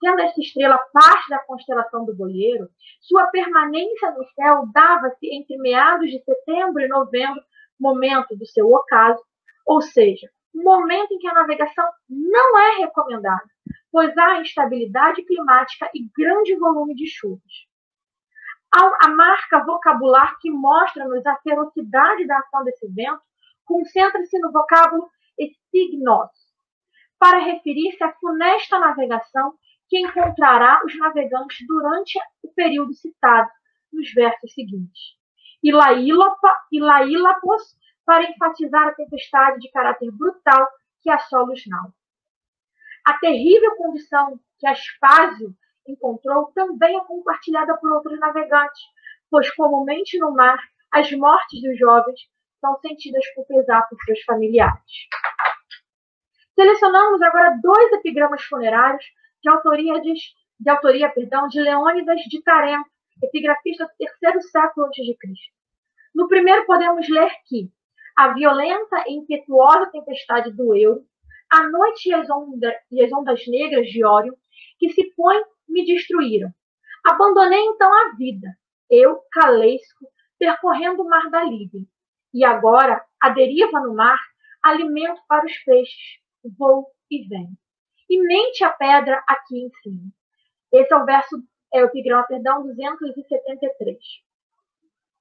Sendo essa estrela parte da constelação do Boleiro, sua permanência no céu dava-se entre meados de setembro e novembro, momento do seu ocaso, ou seja, um momento em que a navegação não é recomendada, pois há instabilidade climática e grande volume de chuvas. A marca vocabular que mostra-nos a ferocidade da ação desse vento concentra-se no vocábulo estignos, para referir-se à funesta navegação que encontrará os navegantes durante o período citado nos versos seguintes. E laílapos, para enfatizar a tempestade de caráter brutal que assola os naus. A terrível condição que Aspásio encontrou também é compartilhada por outros navegantes, pois comumente no mar, as mortes dos jovens são sentidas com pesar por seus familiares. Selecionamos agora dois epigramas funerários de autoria de, de, autoria, perdão, de Leônidas de Tarento, epigrafista do terceiro século antes de Cristo. No primeiro podemos ler que a violenta e impetuosa tempestade do Euro, a noite e as, onda, e as ondas negras de Órion, que se põem, me destruíram. Abandonei então a vida, eu, Calesco, percorrendo o mar da Líbia. E agora, a deriva no mar, alimento para os peixes, vou e vem. E mente a pedra aqui em cima. Esse é o verso, é o epigrama, perdão, duzentos e setenta e três.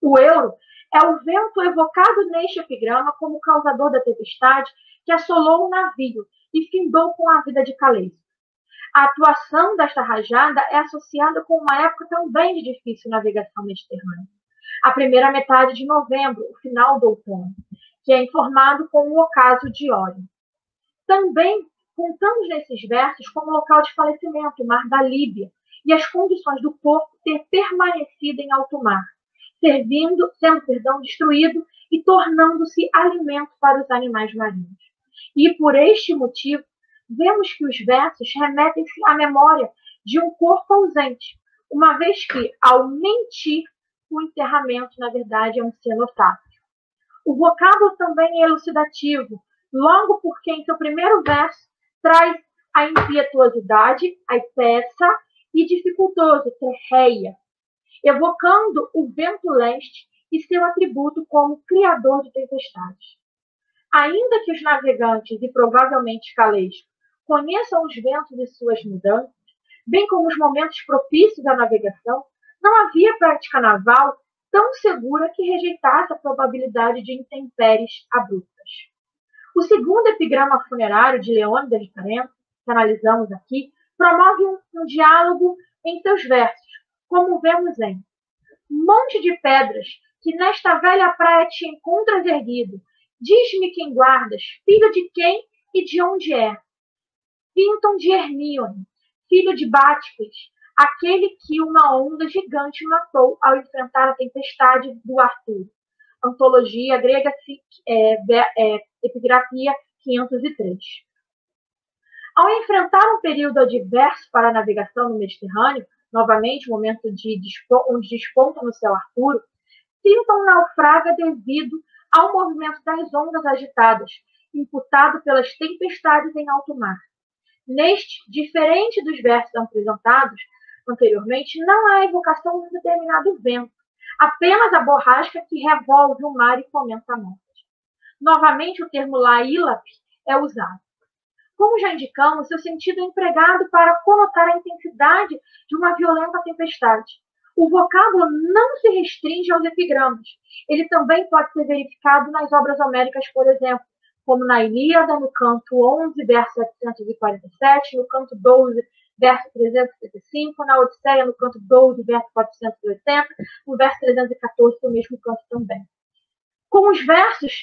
O Euro é o vento evocado neste epigrama como causador da tempestade que assolou o navio e findou com a vida de Caleio. A atuação desta rajada é associada com uma época também de difícil navegação mediterrânea. A primeira metade de novembro, o final do outono, que é informado com o ocaso de Órion. Também contamos nesses versos como local de falecimento, o mar da Líbia, e as condições do corpo ter permanecido em alto mar, servindo, sendo perdão, destruído e tornando-se alimento para os animais marinhos. E por este motivo, vemos que os versos remetem-se à memória de um corpo ausente, uma vez que, ao mentir, o enterramento, na verdade, é um cenotafio. O vocábulo também é elucidativo, logo porque, em seu primeiro verso, traz a impetuosidade, a peça, e dificultoso, terreia, evocando o vento leste e seu atributo como criador de tempestades. Ainda que os navegantes, e provavelmente Calesco, conheçam os ventos e suas mudanças, bem como os momentos propícios à navegação, não havia prática naval tão segura que rejeitasse a probabilidade de intempéries abruptas. O segundo epigrama funerário de Leônidas de Tarento, que analisamos aqui, promove um, um diálogo em seus versos, como vemos em monte de pedras, que nesta velha praia te encontras erguido, diz-me quem guardas, filho de quem e de onde é. Pintam de Hermíone, filho de Báticles, aquele que uma onda gigante matou ao enfrentar a tempestade do Arturo. Antologia grega, é, é, epigrafia quinhentos e três. Ao enfrentar um período adverso para a navegação no Mediterrâneo, novamente o momento de onde desponta no céu Arturo, pintam naufraga devido ao movimento das ondas agitadas, imputado pelas tempestades em alto mar. Neste, diferente dos versos apresentados anteriormente, não há evocação de um determinado vento, apenas a borrasca que revolve o mar e fomenta a morte. Novamente, o termo laílape é usado. Como já indicamos, seu sentido é empregado para conotar a intensidade de uma violenta tempestade. O vocábulo não se restringe aos epigramas. Ele também pode ser verificado nas obras homéricas, por exemplo, como na Ilíada, no canto onze, verso setecentos e quarenta e sete, no canto doze, verso trezentos e setenta e cinco, na Odisseia, no canto doze, verso quatrocentos e oitenta, no verso trezentos e quatorze, no mesmo canto também. Com os versos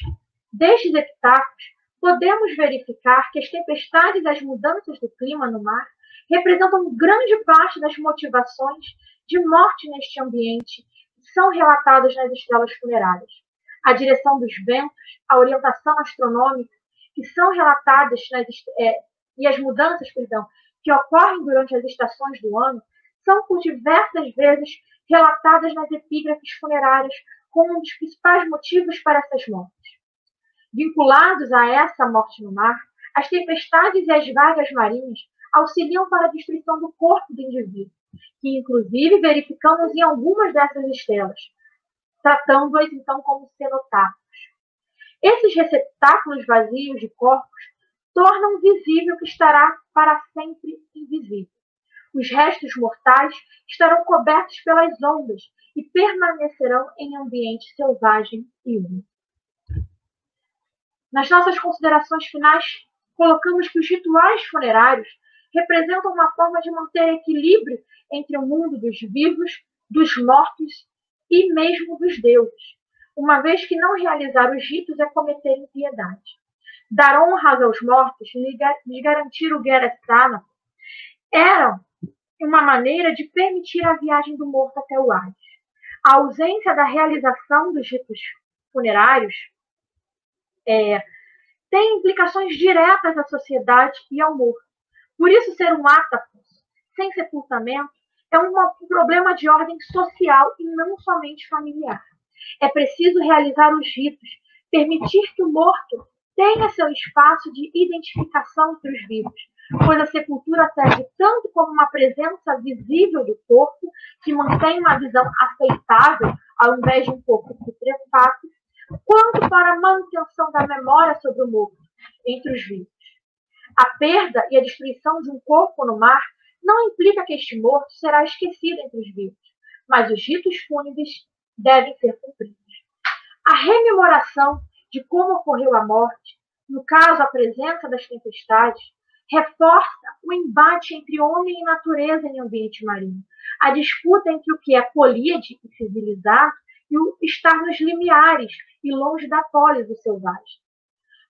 destes epitáfios, podemos verificar que as tempestades e as mudanças do clima no mar representam grande parte das motivações de morte neste ambiente que são relatadas nas estelas funerárias. A direção dos ventos, a orientação astronômica, que são relatadas nas, é, e as mudanças, perdão, que ocorrem durante as estações do ano, são por diversas vezes relatadas nas epígrafes funerárias como um dos principais motivos para essas mortes. Vinculados a essa morte no mar, as tempestades e as vagas marinhas auxiliam para a destruição do corpo do indivíduo, que inclusive verificamos em algumas dessas estelas, tratando-as então como cenotáfios. Esses receptáculos vazios de corpos tornam visível o que estará para sempre invisível. Os restos mortais estarão cobertos pelas ondas e permanecerão em ambiente selvagem e úmido. Nas nossas considerações finais, colocamos que os rituais funerários representam uma forma de manter equilíbrio entre o mundo dos vivos, dos mortos e mesmo dos deuses, uma vez que não realizar os ritos é cometer impiedade. Dar honras aos mortos, lhes garantir o Gerestana, era uma maneira de permitir a viagem do morto até o Hades. A ausência da realização dos ritos funerários é, tem implicações diretas à sociedade e ao morto. Por isso, ser um átapo sem sepultamento é um problema de ordem social e não somente familiar. É preciso realizar os ritos, permitir que o morto tenha seu espaço de identificação entre os vivos, pois a sepultura serve tanto como uma presença visível do corpo, que mantém uma visão aceitável, ao invés de um corpo putrefato, quanto para a manutenção da memória sobre o morto entre os vivos. A perda e a destruição de um corpo no mar não implica que este morto será esquecido entre os vivos, mas os ritos fúnebres devem ser cumpridos. A rememoração de como ocorreu a morte, no caso a presença das tempestades, reforça o embate entre homem e natureza em ambiente marinho, a disputa entre o que é políade e civilizado e o estar nos limiares e longe da polis do selvagem.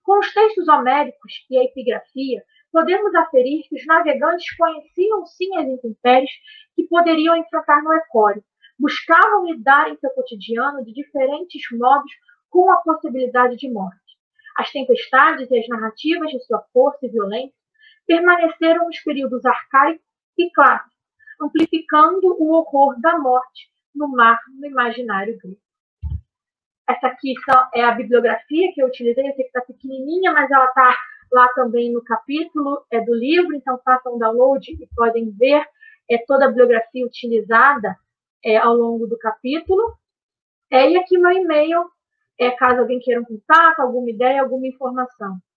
Com os textos homéricos e a epigrafia, podemos aferir que os navegantes conheciam sim as intempéries que poderiam enfrentar no Ecório, buscavam lidar em seu cotidiano de diferentes modos com a possibilidade de morte. As tempestades e as narrativas de sua força e violência permaneceram nos períodos arcaico e clássico, amplificando o horror da morte no mar no imaginário grego. Essa aqui é a bibliografia que eu utilizei, essa aqui está pequenininha, mas ela está lá também no capítulo é do livro, então façam um download e podem ver é, toda a bibliografia utilizada é, ao longo do capítulo. É, e aqui meu e-mail, é, caso alguém queira um contato, alguma ideia, alguma informação.